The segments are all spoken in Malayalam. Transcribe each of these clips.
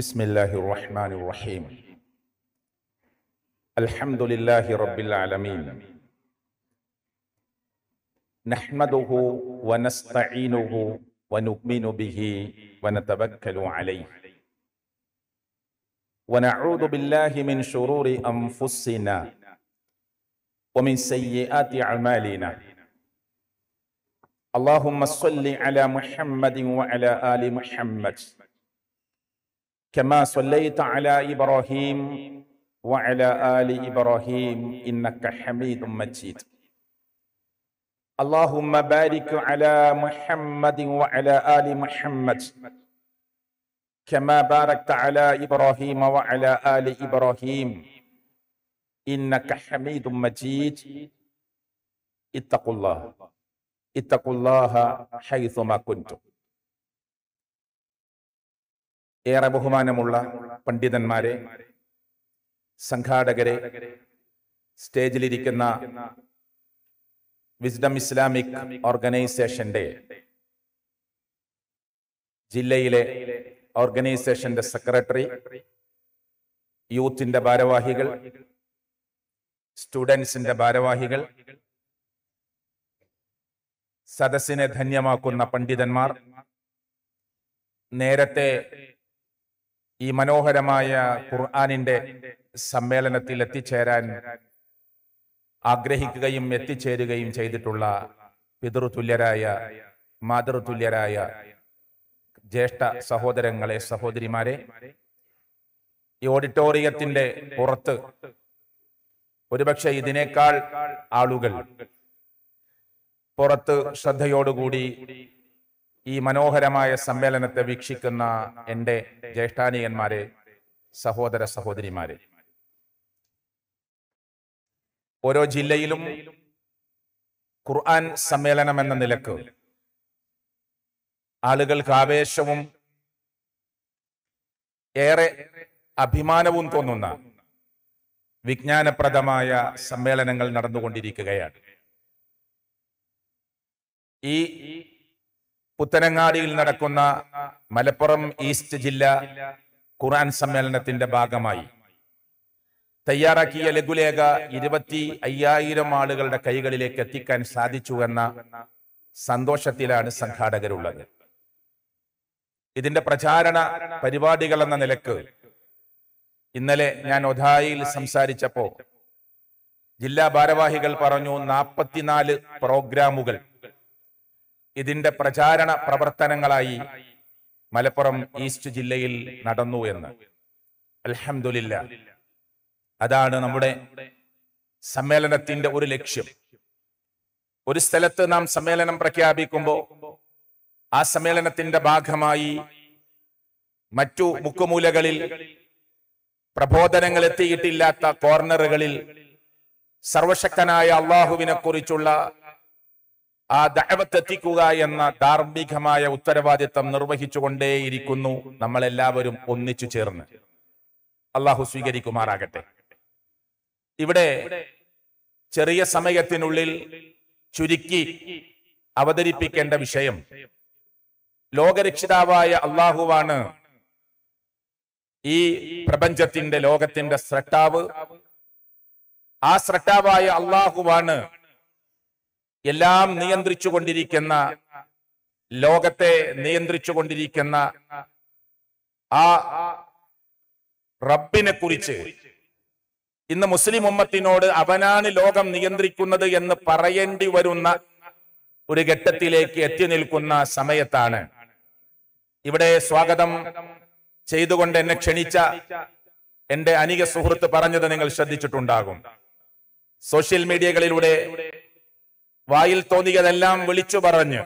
بسم الله الرحمن الرحيم. الحمد لله رب العالمين، نحمده ونستعينه ونؤمن به ونتوكل عليه، ونعوذ بالله من شرور أنفسنا ومن سيئات أعمالنا. اللهم صل على محمد وعلى آل محمد كما صليت على إبراهيم وعلى آل إبراهيم إنك حميد مجيد. اللهم بارك على محمد وعلى آل محمد كما باركت على إبراهيم وعلى آل إبراهيم إنك حميد مجيد. اتقوا الله حيثما كنتم. ഏറെ ബഹുമാനമുള്ള പണ്ഡിതന്മാരെ, സംഘാടകരെ, സ്റ്റേജിലിരിക്കുന്ന വിസ്ഡം ഇസ്ലാമിക് ഓർഗനൈസേഷന്റെ ജില്ലയിലെ ഓർഗനൈസേഷന്റെ സെക്രട്ടറി, യൂത്തിന്റെ ഭാരവാഹികൾ, സ്റ്റുഡൻസിന്റെ ഭാരവാഹികൾ, സദസ്സിനെ ധന്യമാക്കുന്ന പണ്ഡിതന്മാർ, നേരത്തെ ഈ മനോഹരമായ ഖുർആനിന്റെ സമ്മേളനത്തിൽ എത്തിച്ചേരാൻ ആഗ്രഹിക്കുകയും എത്തിച്ചേരുകയും ചെയ്തിട്ടുള്ള പിതൃതുല്യരായ, മാതൃതുല്യരായ ജ്യേഷ്ഠ സഹോദരങ്ങളെ, സഹോദരിമാരെ, ഈ ഓഡിറ്റോറിയത്തിന്റെ പുറത്ത് ഒരുപക്ഷെ ഇതിനേക്കാൾ ആളുകൾ പുറത്ത് ശ്രദ്ധയോടുകൂടി ഈ മനോഹരമായ സമ്മേളനത്തെ വീക്ഷിക്കുന്ന എൻ്റെ ജ്യേഷ്ഠാനികന്മാരെ, സഹോദര സഹോദരിമാരെ, ഓരോ ജില്ലയിലും ഖുർആൻ സമ്മേളനം എന്ന നിലക്ക് ആളുകൾക്ക് ആവേശവും ഏറെ അഭിമാനവും തോന്നുന്ന വിജ്ഞാനപ്രദമായ സമ്മേളനങ്ങൾ നടന്നുകൊണ്ടിരിക്കുകയാണ്. ഈ പുത്തനങ്ങാടിയിൽ നടക്കുന്ന മലപ്പുറം ഈസ്റ്റ് ജില്ല ഖുർആൻ സമ്മേളനത്തിന്റെ ഭാഗമായി തയ്യാറാക്കിയ ലഘുലേഖ 25,000 ആളുകളുടെ കൈകളിലേക്ക് എത്തിക്കാൻ സാധിച്ചു എന്ന സന്തോഷത്തിലാണ് സംഘാടകരുള്ളത്. ഇതിന്റെ പ്രചാരണ പരിപാടികൾ എന്ന നിലക്ക് ഇന്നലെ ഞാൻ ഒധായിൽ സംസാരിച്ചപ്പോ ജില്ലാ ഭാരവാഹികൾ പറഞ്ഞു 44 പ്രോഗ്രാമുകൾ ഇതിന്റെ പ്രചാരണ പ്രവർത്തനങ്ങളായി മലപ്പുറം ഈസ്റ്റ് ജില്ലയിൽ നടന്നു എന്ന്. അൽഹംദുലില്ലാ, അതാണ് നമ്മുടെ സമ്മേളനത്തിന്റെ ഒരു ലക്ഷ്യം. ഒരു സ്ഥലത്ത് നാം സമ്മേളനം പ്രഖ്യാപിക്കുമ്പോൾ ആ സമ്മേളനത്തിന്റെ ഭാഗമായി മറ്റു മുക്കുമൂലകളിൽ, പ്രബോധനങ്ങൾ എത്തിയിട്ടില്ലാത്ത കോർണറുകളിൽ സർവശക്തനായ അള്ളാഹുവിനെ കുറിച്ചുള്ള ആ ദഅവത്ത് എത്തിക്കുക എന്ന ധാർമ്മികമായ ഉത്തരവാദിത്തം നിർവഹിച്ചുകൊണ്ടേയിരിക്കുന്നു നമ്മളെല്ലാവരും ഒന്നിച്ചു ചേർന്ന്. അള്ളാഹു സ്വീകരിക്കുമാറാകട്ടെ. ഇവിടെ ചെറിയ സമയത്തിനുള്ളിൽ ചുരുക്കി അവതരിപ്പിക്കേണ്ട വിഷയം, ലോകരക്ഷിതാവായ അള്ളാഹുവാണ് ഈ പ്രപഞ്ചത്തിന്റെ, ലോകത്തിന്റെ സ്രഷ്ടാവ്. ആ സ്രഷ്ടാവായ അള്ളാഹുവാണ് എല്ലാം നിയന്ത്രിച്ചുകൊണ്ടിരിക്കുന്ന, ലോകത്തെ നിയന്ത്രിച്ചുകൊണ്ടിരിക്കുന്ന ആ റബ്ബിനെ കുറിച്ച് ഇന്ന് മുസ്ലിം ഉമ്മത്തിനോട് അവനാണ് ലോകം നിയന്ത്രിക്കുന്നത് എന്ന് പറയേണ്ടി വരുന്ന ഒരു ഘട്ടത്തിലേക്ക് എത്തി നിൽക്കുന്ന സമയത്താണ് ഇവിടെ സ്വാഗതം ചെയ്തുകൊണ്ട് എന്നെ ക്ഷണിച്ച എൻ്റെ അനിക സുഹൃത്ത് പറഞ്ഞത് നിങ്ങൾ ശ്രദ്ധിച്ചിട്ടുണ്ടാകും. സോഷ്യൽ മീഡിയകളിലൂടെ വായിൽ തോന്നിയതെല്ലാം വിളിച്ചു പറഞ്ഞ്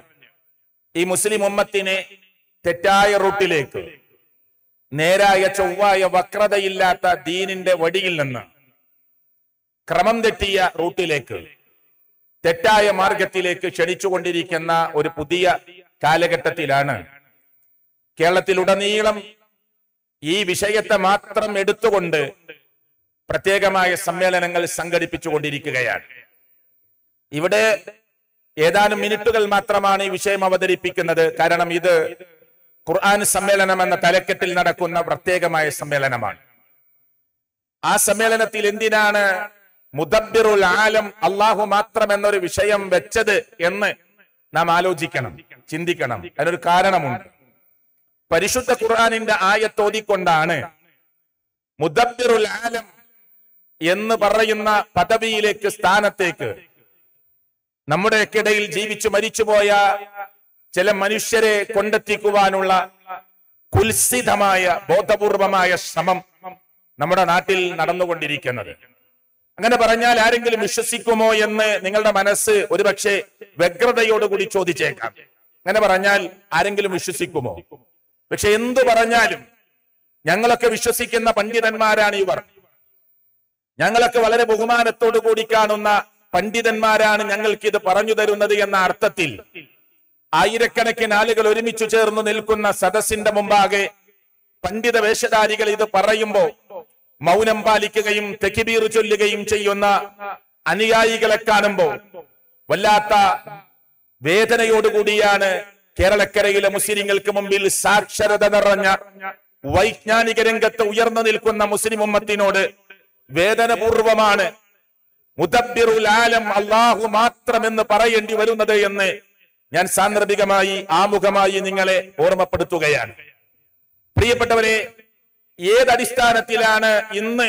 ഈ മുസ്ലിം ഉമ്മത്തിനെ തെറ്റായ റൂട്ടിലേക്ക്, നേരായ ചൊവ്വായ വക്രതയില്ലാത്ത ദീനിന്റെ വടിയിൽ നിന്ന് ക്രമം തെറ്റിയ റൂട്ടിലേക്ക്, തെറ്റായ മാർഗത്തിലേക്ക് ക്ഷണിച്ചുകൊണ്ടിരിക്കുന്ന ഒരു പുതിയ കാലഘട്ടത്തിലാണ് കേരളത്തിലുടനീളം ഈ വിഷയത്തെ മാത്രം എടുത്തുകൊണ്ട് പ്രത്യേകമായ സമ്മേളനങ്ങൾ സംഘടിപ്പിച്ചുകൊണ്ടിരിക്കുകയാണ്. ഇവിടെ ഏതാനും മിനിറ്റുകൾ മാത്രമാണ് ഈ വിഷയം അവതരിപ്പിക്കുന്നത്. കാരണം ഇത് ഖുർആൻ സമ്മേളനം എന്ന തലക്കെട്ടിൽ നടക്കുന്ന പ്രത്യേകമായ സമ്മേളനമാണ്. ആ സമ്മേളനത്തിൽ എന്തിനാണ് മുദബ്ബിറുൽ ആലം അല്ലാഹു മാത്രം എന്നൊരു വിഷയം വെച്ചത് എന്ന് നാം ആലോചിക്കണം, ചിന്തിക്കണം. അതിനൊരു കാരണമുണ്ട്. പരിശുദ്ധ ഖുർആനിന്റെ ആയത്തോതിക്കൊണ്ടാണ് മുദബ്ബിറുൽ ആലം എന്ന് പറയുന്ന പദവിയിലേക്ക്, സ്ഥാനത്തേക്ക് നമ്മുടെയൊക്കെ ഇടയിൽ ജീവിച്ചു മരിച്ചുപോയ ചില മനുഷ്യരെ കൊണ്ടെത്തിക്കുവാനുള്ള കുൽസിതമായ ബോധപൂർവമായ ശ്രമം നമ്മുടെ നാട്ടിൽ നടന്നുകൊണ്ടിരിക്കുന്നത്. അങ്ങനെ പറഞ്ഞാൽ ആരെങ്കിലും വിശ്വസിക്കുമോ എന്ന് നിങ്ങളുടെ മനസ്സ് ഒരുപക്ഷെ വ്യഗ്രതയോടുകൂടി ചോദിച്ചേക്കാം. അങ്ങനെ പറഞ്ഞാൽ ആരെങ്കിലും വിശ്വസിക്കുമോ? പക്ഷെ എന്തു പറഞ്ഞാലും ഞങ്ങളൊക്കെ വിശ്വസിക്കുന്ന പണ്ഡിതന്മാരാണ് ഇവർ. ഞങ്ങളൊക്കെ വളരെ ബഹുമാനത്തോടു കൂടി കാണുന്ന പണ്ഡിതന്മാരാണ് ഞങ്ങൾക്കിത് പറഞ്ഞു തരുന്നത് എന്ന അർത്ഥത്തിൽ ആയിരക്കണക്കിന് ആളുകൾ ഒരുമിച്ചു ചേർന്ന് നിൽക്കുന്ന സദസ്സിന്റെ മുമ്പാകെ പണ്ഡിത വേഷധാരികൾ ഇത് പറയുമ്പോൾ മൗനം പാലിക്കുകയും തക്ബീർ ചൊല്ലുകയും ചെയ്യുന്ന അനുയായികളെ കാണുമ്പോൾ വല്ലാത്ത വേദനയോടുകൂടിയാണ് കേരളക്കരയിലെ മുസ്ലിങ്ങൾക്ക് മുമ്പിൽ സാക്ഷരത നിറഞ്ഞ വൈജ്ഞാനിക രംഗത്ത് ഉയർന്നു നിൽക്കുന്ന മുസ്ലിം ഉമ്മത്തിനോട് വേദനപൂർവമാണ് മുദബ്ബിറുൽ ആലം അല്ലാഹു മാത്രം എന്ന് പറയേണ്ടി വരുന്നത് എന്ന് ഞാൻ സാന്ദർഭികമായി ആമുഖമായി നിങ്ങളെ ഓർമ്മപ്പെടുത്തുകയാണ്. പ്രിയപ്പെട്ടവരെ, ഏതടിസ്ഥാനത്തിലാണ് ഇന്ന്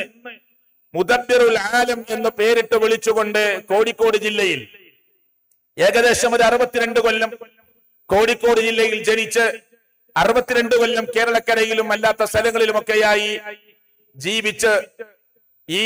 മുദബ്ബിറുൽ ആലം എന്ന് പേരിട്ട് വിളിച്ചുകൊണ്ട് കോഴിക്കോട് ജില്ലയിൽ ഏകദേശം ഒരു 62 കൊല്ലം കോഴിക്കോട് ജില്ലയിൽ ജനിച്ച് 62 കൊല്ലം കേരളക്കരയിലും അല്ലാത്ത സ്ഥലങ്ങളിലുമൊക്കെയായി ജീവിച്ച് ഈ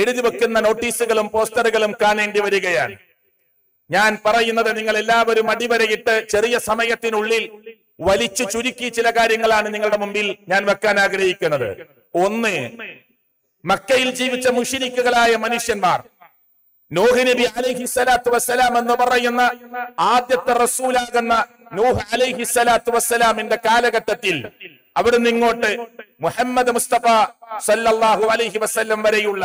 എഴുതി വെക്കുന്ന നോട്ടീസുകളും പോസ്റ്ററുകളും കാണേണ്ടി വരികയാണ്. ഞാൻ പറയുന്നത് നിങ്ങൾ എല്ലാവരും അടിവരയിട്ട് ചെറിയ സമയത്തിനുള്ളിൽ വലിച്ചു ചുരുക്കി ചില കാര്യങ്ങളാണ് നിങ്ങളുടെ മുമ്പിൽ ഞാൻ വെക്കാൻ ആഗ്രഹിക്കുന്നത്. ഒന്ന്, മക്കയിൽ ജീവിച്ച മുശ്രിക്കുകളായ മനുഷ്യന്മാർ നൂഹ് നബി അലൈഹിസ്സലാത്തു വസ്സലാം എന്ന് പറയുന്ന ആദ്യത്തെ റസൂലാകുന്ന നൂഹ് അലൈഹിസ്സലാത്തു വസ്സലാമിന്റെ കാലഘട്ടത്തിൽ അവിടുന്ന് ഇങ്ങോട്ട് മുഹമ്മദ് മുസ്തഫ സല്ലല്ലാഹു അലൈഹി വസല്ലം വരെയുള്ള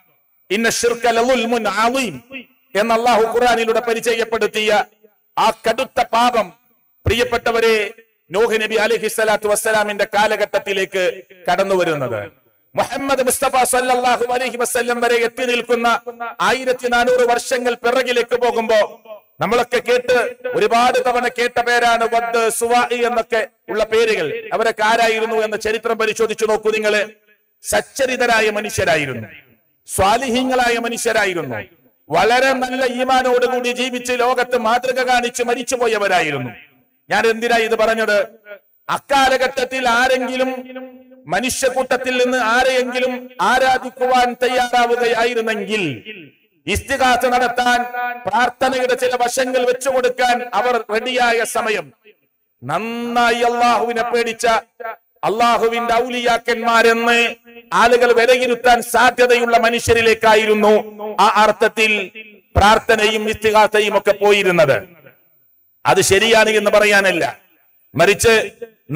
ഇന്ന ശിർക ലദുൽമുൻ അളീം എന്ന് അല്ലാഹു ഖുർആനിലൂടെ പരിചയപ്പെടുത്തിയ ആ കടുത്ത പാപം പ്രിയപ്പെട്ടവരെ നൂഹ് നബി അലൈഹിസ്സലാത്തു വസ്സലാമിന്റെ കാലഘട്ടത്തിലേക്ക് കടന്നു വരുന്നത്. മുഹമ്മദ് മുസ്തഫ സല്ലല്ലാഹു അലൈഹി വസല്ലം വരെ എത്തി നിൽക്കുന്ന 1400 വർഷങ്ങൾ പിറകിലേക്ക് പോകുമ്പോൾ നമ്മളൊക്കെ കേട്ട് ഒരുപാട് തവണ കേട്ട പേരാണ് വദ്, സുവാഇ എന്നൊക്കെ ഉള്ള പേരുകൾ. അവരൊക്കെ ആരായിരുന്നു എന്ന ചരിത്രം പരിശോധിച്ചു നോക്കൂ. നിങ്ങള് സച്ചരിതരായ മനുഷ്യരായിരുന്നു, സ്വാലിഹീങ്ങളായ മനുഷ്യരായിരുന്നു, വളരെ നല്ല ഈമാനോടുകൂടി ജീവിച്ച് ലോകത്ത് മാതൃക കാണിച്ച് മരിച്ചുപോയവരായിരുന്നു. ഞാൻ എന്തിനാ ഇത് പറഞ്ഞത്? അക്കാലഘട്ടത്തിൽ ആരെങ്കിലും മനുഷ്യക്കൂട്ടത്തിൽ നിന്ന് ആരെയെങ്കിലും ആരാധിക്കുവാൻ തയ്യാറാവുകയായിരുന്നെങ്കിൽ, ഇസ്തിഗാസ നടത്താൻ, പ്രാർത്ഥനയുടെ ചില വശങ്ങൾ വെച്ചുകൊടുക്കാൻ അവർ റെഡിയായ സമയം, നന്നായി അള്ളാഹുവിനെ പേടിച്ച അള്ളാഹുവിന്റെ ഔലിയാക്കന്മാരെന്ന് ആളുകൾ വിലയിരുത്താൻ സാധ്യതയുള്ള മനുഷ്യരിലേക്കായിരുന്നു ആ അർത്ഥത്തിൽ പ്രാർത്ഥനയും ഇസ്തിഗാസയും ഒക്കെ പോയിരുന്നത്. അത് ശരിയാണ് എന്ന് പറയാനല്ല, മറിച്ച്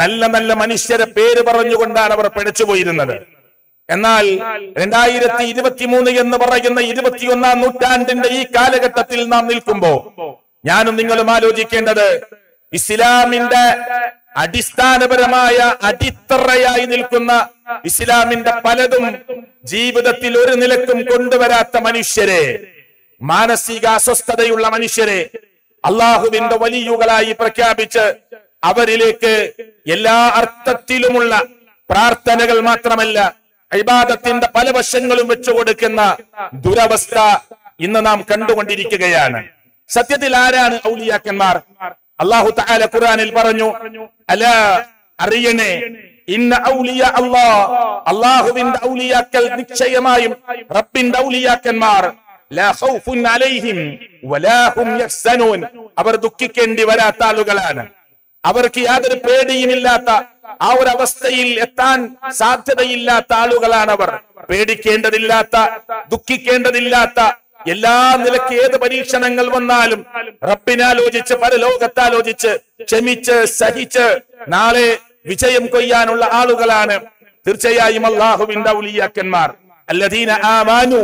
നല്ല നല്ല മനുഷ്യരെ പേര് പറഞ്ഞുകൊണ്ടാണ് അവർ പിഴച്ചുപോയിരുന്നത്. എന്നാൽ 2023 എന്ന് പറയുന്ന 21-ാം നൂറ്റാണ്ടിന്റെ ഈ കാലഘട്ടത്തിൽ നാം നിൽക്കുമ്പോൾ ഞാനും നിങ്ങളും ആലോചിക്കേണ്ടത്, ഇസ്ലാമിന്റെ അടിസ്ഥാനപരമായ അടിത്തറയായി നിൽക്കുന്ന ഇസ്ലാമിന്റെ പലതും ജീവിതത്തിൽ ഒരു നിലക്കും കൊണ്ടുവരാത്ത മനുഷ്യരെ, മാനസിക അസ്വസ്ഥതയുള്ള മനുഷ്യരെ അള്ളാഹുവിന്റെ വലിയുകളായി പ്രഖ്യാപിച്ച് അവരിലേക്ക് എല്ലാ അർത്ഥത്തിലുമുള്ള പ്രാർത്ഥനകൾ മാത്രമല്ല ഇബാദത്തിന്റെ പല വശങ്ങളും വെച്ചു കൊടുക്കുന്ന ദുരവസ്ഥ ഇന്ന് നാം കണ്ടുകൊണ്ടിരിക്കുകയാണ്. സത്യത്തിൽ ആരാണ് ഔലിയാക്കന്മാർ? അല്ലാഹു തആല ഖുർആനിൽ പറഞ്ഞു, അലാ അറിയണേ ഇന്ന ഔലിയാ അല്ലാഹ്, അല്ലാഹുവിന്റെ ഔലിയാക്കൾ നിശ്ചയമായും റബ്ബിന്റെ ഔലിയാക്കന്മാർ ലാ ഖൗഫുൻ അലൈഹിം വലാ ഹും യഹ്സനൂൻ, അവർ ദുഃഖിക്കേണ്ടി വരാത്ത ആളുകളാണ്, അവർക്ക് യാതൊരു പേടിയുമില്ലാത്ത ആ ഒരു അവസ്ഥയിൽ എത്താൻ സാധ്യതയില്ലാത്ത ആളുകളാണ് അവർ. പേടിക്കേണ്ടതില്ലാത്ത, ദുഃഖിക്കേണ്ടതില്ലാത്ത, എല്ലാ നിലയ്ക്ക് ഏത് പരീക്ഷണങ്ങൾ വന്നാലും റബ്ബിനാലോചിച്ച് പരലോകത്താലോചിച്ച് ക്ഷമിച്ച് സഹിച്ച് നാളെ വിജയം കൊയ്യാനുള്ള ആളുകളാണ് തീർച്ചയായും അല്ലാഹുവിന്റെ ഔലിയാക്കന്മാർ. അല്ലദീന ആമാനു,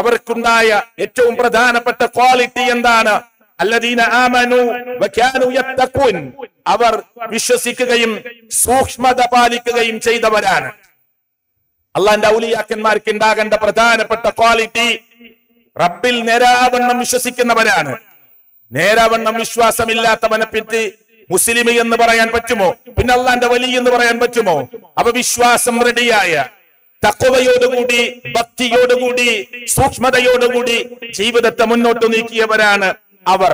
അവർക്കുണ്ടായ ഏറ്റവും പ്രധാനപ്പെട്ട ക്വാളിറ്റി എന്താണ്? അല്ലദീന ആമാനു വകാനു യത്തഖൂൻ, അവർ വിശ്വസിക്കുകയും സൂക്ഷ്മത പാലിക്കുകയും ചെയ്തവരാണ്. അല്ലാഹുവിന്റെ ഔലിയാക്കന്മാർക്ക് ഉണ്ടാകേണ്ട പ്രധാനപ്പെട്ട ക്വാളിറ്റി റബ്ബിൽ നേരാവണ്ണം വിശ്വസിക്കുന്നവരാണ്. നേരാവണ്ണം വിശ്വാസമില്ലാത്തവനെ പറ്റി മുസ്ലിം എന്ന് പറയാൻ പറ്റുമോ? പിന്നെ അള്ളാന്റെ വലി എന്ന് പറയാൻ പറ്റുമോ? അവ വിശ്വാസം റെഡിയായ, തഖ്വയോടുകൂടി, ഭക്തിയോടുകൂടി, സൂക്ഷ്മതയോടുകൂടി ജീവിതത്തെ മുന്നോട്ട് നീക്കിയവരാണ് അവർ.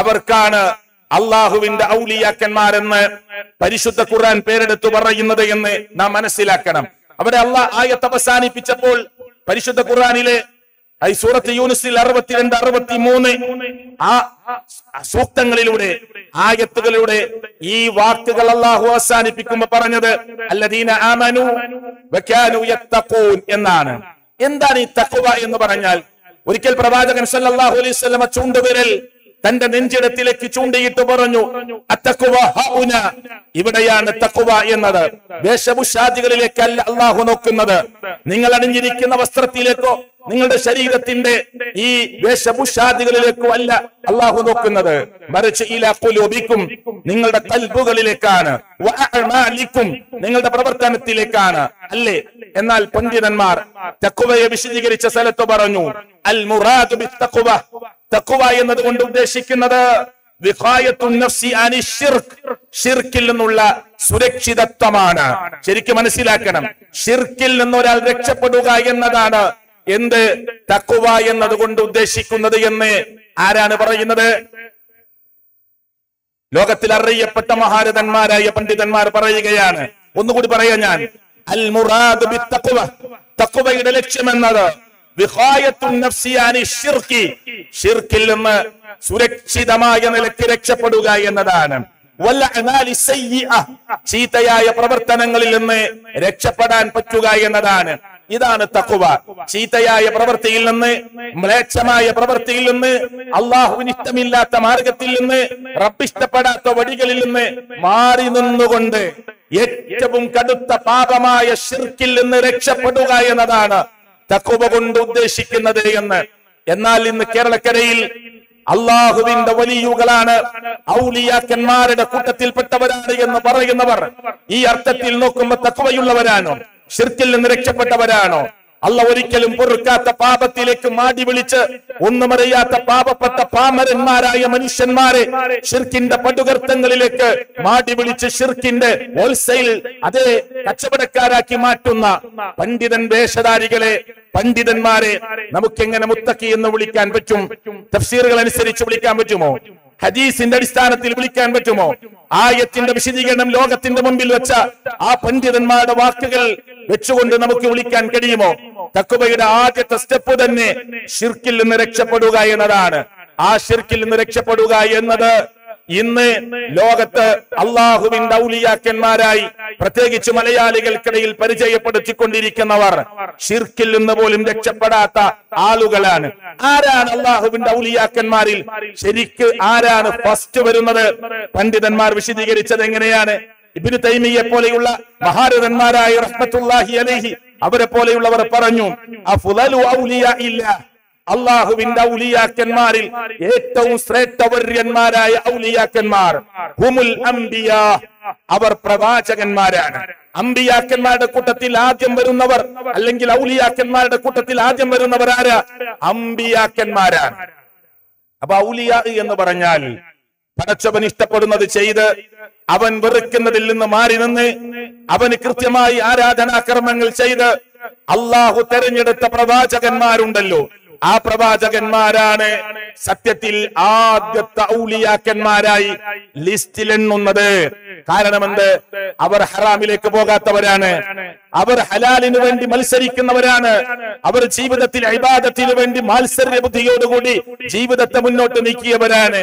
അവർക്കാണ് അള്ളാഹുവിന്റെ ഔലിയാക്കന്മാരെന്ന് പരിശുദ്ധ ഖുർആൻ പേരെടുത്തു പറയുന്നത് എന്ന് നാം മനസ്സിലാക്കണം. അവരെ അള്ളാഹ് ആയത്ത് അവസാനിപ്പിച്ചപ്പോൾ പരിശുദ്ധ ഖുർആനിലെ ഐ സൂറത്ത് യൂനുസിൽ 62, 63 ആ സൂക്തങ്ങളിലൂടെ, ആയത്തുകളിലൂടെ ഈ വാക്കുകൾ അല്ലാഹു അവസാനിപ്പിക്കുമ്പോൾ പറഞ്ഞത് അല്ലദീന ആമനു വകാനു യത്തഖൂൻ എന്നാണ്. എന്താണ് ഈ തഖ്വ എന്ന് പറഞ്ഞാൽ? ഒരിക്കൽ പ്രവാചകൻ സല്ലല്ലാഹു അലൈഹി വസല്ലമ ചൂണ്ടുവിരൽ തന്റെ നെഞ്ചിടത്തിലേക്ക് ചൂണ്ടിയിട്ട് പറഞ്ഞു, അത്തഖ്വ ഹഉന, ഇവിടെയാണ് തഖ്വ എന്നത്. വേഷഭൂഷാദികളിലേക്കല്ല അല്ലാഹു നോക്കുന്നത്, നിങ്ങൾ അണിഞ്ഞിരിക്കുന്ന വസ്ത്രത്തിലേക്കോ നിങ്ങളുടെ ശരീരത്തിന്റെ ഈ വേഷഭൂഷാദികളിലേക്കോ അല്ല അല്ലാഹു നോക്കുന്നത്, മറിച്ച് ഇലാ ഖുലൂബിക്കും, നിങ്ങളുടെ ഖൽബുകളിലേക്കാണ്, വഅഅമാലിക്കും, നിങ്ങളുടെ പ്രവർത്തനത്തിലേക്കാണ്, അല്ലേ? എന്നാൽ പണ്ഡിതന്മാർ തഖ്വയെ വിശദീകരിച്ച സ്ഥലത്ത് പറഞ്ഞു, അൽ മുറാദു ബിത്തഖ്വ, തഖ്വ എന്നതുകൊണ്ട് ഉദ്ദേശിക്കുന്നത് വിഖായത്തുൻ നഫ്സി അനി ശിർക്ക്, ശിർക്കിൽ നിന്നുള്ള സുരക്ഷിതത്വമാണ്. ശരിക്കും മനസ്സിലാക്കണം, ശിർക്കിൽ നിന്ന് ഒരാൾ രക്ഷപ്പെടുക എന്നതാണ് എന്ത് തഖ്വ എന്നതുകൊണ്ട് ഉദ്ദേശിക്കുന്നത് എന്ന് ആരാണ് പറയുന്നത്? ലോകത്തിൽ അറിയപ്പെട്ട മഹാരഥന്മാരായ പണ്ഡിതന്മാർ പറയുകയാണ്. ഒന്നുകൂടി പറയാം ഞാൻ, അൽ മുറാദു ബിത്തഖ്വ, തഖ്വയുടെ ലക്ഷ്യം എന്നത് വിഖായത്തുൻ നഫ്സി അനി ശിർക്കി, ശിർക്കിൽ നിന്ന് സുരക്ഷിതമായ നിലയ്ക്ക് രക്ഷപ്പെടുക എന്നതാണ്. വൽ അനാലി സയ്യിഅ, ചീത്തയായ പ്രവർത്തനങ്ങളിൽ നിന്ന് രക്ഷപ്പെടാൻ പറ്റുക എന്നതാണ്. ഇതാണ് തഖ്വ. ചീത്തയായ പ്രവൃത്തിയിൽ നിന്ന്, മ്ലേച്ഛമായ പ്രവൃത്തിയിൽ നിന്ന്, അല്ലാഹുവിന് ഇഷ്ടമില്ലാത്ത മാർഗത്തിൽ നിന്ന്, റബ്ബ് ഇഷ്ടപ്പെടാത്ത വഴികളിൽ നിന്ന് മാറി നിന്നുകൊണ്ട് ഏറ്റവും കടുത്ത പാപമായ ശിർക്കിൽ നിന്ന് രക്ഷപ്പെടുക എന്നതാണ് തഖ്വ കൊണ്ട് ഉദ്ദേശിക്കുന്നത് എന്ന്. എന്നാൽ ഇന്ന് കേരളക്കരയിൽ അള്ളാഹുവിന്റെ വലിയുകളാണ്, ഔലിയാക്കന്മാരുടെ കൂട്ടത്തിൽപ്പെട്ടവരാണ് എന്ന് പറയുന്നവർ ഈ അർത്ഥത്തിൽ നോക്കുമ്പോൾ തഖ്വയുള്ളവരാണോ? ശിർക്കിൽ നിന്ന് രക്ഷപ്പെട്ടവരാണോ? അല്ലാഹ് ഒരിക്കലും പൊറുക്കാത്ത പാപത്തിലേക്ക് മാടി വിളിച്ച് ഒന്നുമറിയാത്ത പാപപ്പെട്ട പാമരന്മാരായ മനുഷ്യന്മാരെ ശിർക്കിന്റെ പടുകർത്തങ്ങളിലേക്ക് മാടി വിളിച്ച് ശിർക്കിന്റെ ഹോൾസെയിൽ അതേ കച്ചവടക്കാരാക്കി മാറ്റുന്ന വേഷധാരികളെ, പണ്ഡിതന്മാരെ നമുക്കെങ്ങനെ മുത്തഖി എന്ന് വിളിക്കാൻ പറ്റും? തഫ്സീറുകൾ അനുസരിച്ച് വിളിക്കാൻ പറ്റുമോ? ഹദീസിന്റെ അടിസ്ഥാനത്തിൽ വിളിക്കാൻ പറ്റുമോ? ആയത്തിന്റെ വിശദീകരണം ലോകത്തിന്റെ മുമ്പിൽ വെച്ച ആ പണ്ഡിതന്മാരുടെ വാക്കുകൾ വെച്ചുകൊണ്ട് നമുക്ക് വിളിക്കാൻ കഴിയുമോ? തഖ്വയുടെ ആദ്യത്തെ സ്റ്റെപ്പ് തന്നെ ശിർക്കിൽ നിന്ന് രക്ഷപ്പെടുക എന്നതാണ്. ആ ശിർക്കിൽ നിന്ന് രക്ഷപ്പെടുക എന്നത് ഇന്ന് ലോകത്ത് അല്ലാഹുവിന്റെ ഔലിയാക്കന്മാരായി പ്രത്യേകിച്ച് മലയാളികൾക്കിടയിൽ പരിചയപ്പെടുത്തിക്കൊണ്ടിരിക്കുന്നവർ ശിർക്കിൽ നിന്ന് പോലും രക്ഷപ്പെടാത്ത ആളുകളാണ്. ആരാണ് അല്ലാഹുവിന്റെ ഔലിയാക്കന്മാരിൽ ശരിക്ക് ആരാണ് ഫസ്റ്റ് വരുന്നത്? പണ്ഡിതന്മാർ വിശദീകരിച്ചത് എങ്ങനെയാണ്? ഇബ്നു തൈമിയെ പോലെയുള്ള മഹാരഥന്മാരായ റഹ്മത്തുള്ളാഹി അലൈഹി അവരെ പോലെയുള്ളവർ പറഞ്ഞു, അഫ്ളലു ഔലിയാഇല്ലാഹ്, അല്ലാഹുവിന്റെ ഔലിയാക്കന്മാരിൽ ഏറ്റവും ശ്രേഷ്ഠവര്യന്മാരായ ഔലിയാക്കന്മാർ ഹുമുൽ അംബിയാ, അവർ പ്രവാചകന്മാരാണ്. അംബിയാക്കന്മാരുടെ കൂട്ടത്തിൽ ആദ്യം വരുന്നവർ, അല്ലെങ്കിൽ ഔലിയാക്കന്മാരുടെ കൂട്ടത്തിൽ ആദ്യം വരുന്നവർ ആരാ? അംബിയാക്കന്മാരാണ്. അപ്പൊ ഔലിയാ എന്ന് പറഞ്ഞാൽ പടച്ചവൻ ഇഷ്ടപ്പെടുന്നത് ചെയ്ത് അവൻ വെറുക്കുന്നതിൽ നിന്ന് മാറി നിന്ന് അവന് കൃത്യമായി ആരാധനാകർമ്മങ്ങൾ ചെയ്ത് അല്ലാഹു തെരഞ്ഞെടുത്ത പ്രവാചകന്മാരുണ്ടല്ലോ ആ പ്രവാചകന്മാരാണ് സത്യത്തിൽ ആദ്യത്തെ ഔലിയാക്കന്മാരായി ലിസ്റ്റിൽ എണ്ണുന്നത് കാരണമെന്ത് അവർ ഹറാമിലേക്ക് പോകാത്തവരാണ് അവർ ഹലാലിനു വേണ്ടി മത്സരിക്കുന്നവരാണ് അവർ ജീവിതത്തിൽ ഇബാദത്തിന് വേണ്ടി മത്സര ബുദ്ധിയോടുകൂടി ജീവിതത്തെ മുന്നോട്ട് നീക്കിയവരാണ്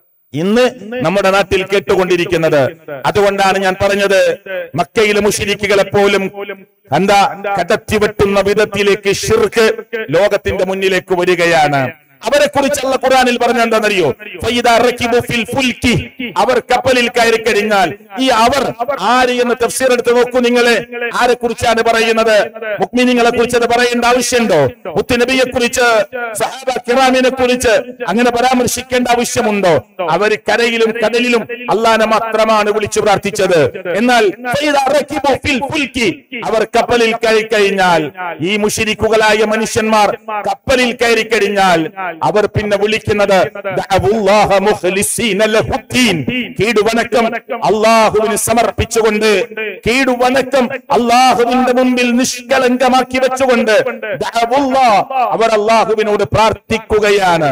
കേട്ടുകൊണ്ടിരിക്കുന്നത്. അതുകൊണ്ടാണ് ഞാൻ പറഞ്ഞത് മക്കയിലെ മുശ്രിക്കുകളെ പോലും കടത്തി വെട്ടുന്ന വിധത്തിലേക്ക് ശിർക്ക് ലോകത്തിന്റെ മുന്നിലേക്ക് വരികയാണ്. അവരെ കുറിച്ചുള്ള ഖുർആനിൽ പറഞ്ഞ എന്താണെന്നറിയോ? ഫൈദാ റകിബു ഫിൽ ഫുൽകി, അവർ കപ്പലിൽ കയറി കഴിഞ്ഞാൽ, ഈ അവർ ആര് എന്ന് തഫ്സീർ എടുത്ത് നോക്കൂ. നിങ്ങളെ ആരെ കുറിച്ചാണ് പറയുന്നത്? മുഅ്മിനീങ്ങളെ കുറിച്ച് പറയേണ്ട ആവശ്യമുണ്ടോ? മുത്തുനബിയെ കുറിച്ച്, സഹാബാ കിറാമിനെ കുറിച്ച് അങ്ങനെ പരാമർശിക്കേണ്ട ആവശ്യമുണ്ടോ? അവർ കരയിലും കടലിലും അല്ലാഹുവിനെ മാത്രമാണ് വിളിച്ചു പ്രാർത്ഥിച്ചത്. എന്നാൽ ഫൈദാ റകിബു ഫിൽ ഫുൽകി, അവർ കപ്പലിൽ കയറി കഴിഞ്ഞാൽ, ഈ മുശ്രിക്കുകളായ മനുഷ്യന്മാർ കപ്പലിൽ കയറി കഴിഞ്ഞാൽ അവർ പിന്നെ വിളിക്കുന്നത് ദഅവുല്ലാഹ മുഖ്ലിസീന ലഹുദ്ദീൻ, കീടുവണക്കം അല്ലാഹുവിന് സമർപ്പിച്ചുകൊണ്ട്, കീടുവണക്കം അല്ലാഹുവിന്റെ മുമ്പിൽ നിഷ്കളങ്കമാക്കി വെച്ചുകൊണ്ട് ദഅവുല്ലാഹ്, അവർ അല്ലാഹുവിനോട് പ്രാർത്ഥിക്കുകയാണ്.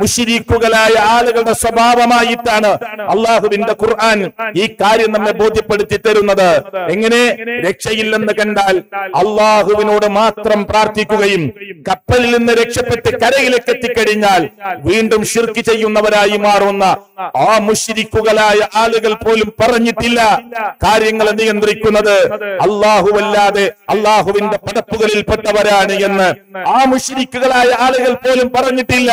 മുശ്രിക്കുകളായ ആളുകളുടെ സ്വഭാവമായിട്ടാണ് അല്ലാഹുവിന്റെ ഖുർആൻ ഈ കാര്യം നമ്മെ ബോധ്യപ്പെടുത്തി തരുന്നത്. എങ്ങനെ? രക്ഷയില്ലെന്ന് കണ്ടാൽ അല്ലാഹുവിനോട് മാത്രം പ്രാർത്ഥിക്കുകയും കപ്പലിൽ നിന്ന് രക്ഷപ്പെട്ട് കരയിലേക്ക് എത്തിക്കഴിഞ്ഞാൽ വീണ്ടും ശിർക്ക് ചെയ്യുന്നവരായി മാറുന്ന ആ മുശ്രിക്കുകളായ ആളുകൾ പോലും പറഞ്ഞിട്ടില്ല കാര്യങ്ങളെ നിയന്ത്രിക്കുന്നത് അല്ലാഹുവല്ലാതെ അല്ലാഹുവിന്റെ പടപ്പുകളിൽപ്പെട്ടവരാണ് എന്ന്. ആ മുശ്രിക്കുകളായ ആളുകൾ പോലും പറഞ്ഞിട്ടില്ല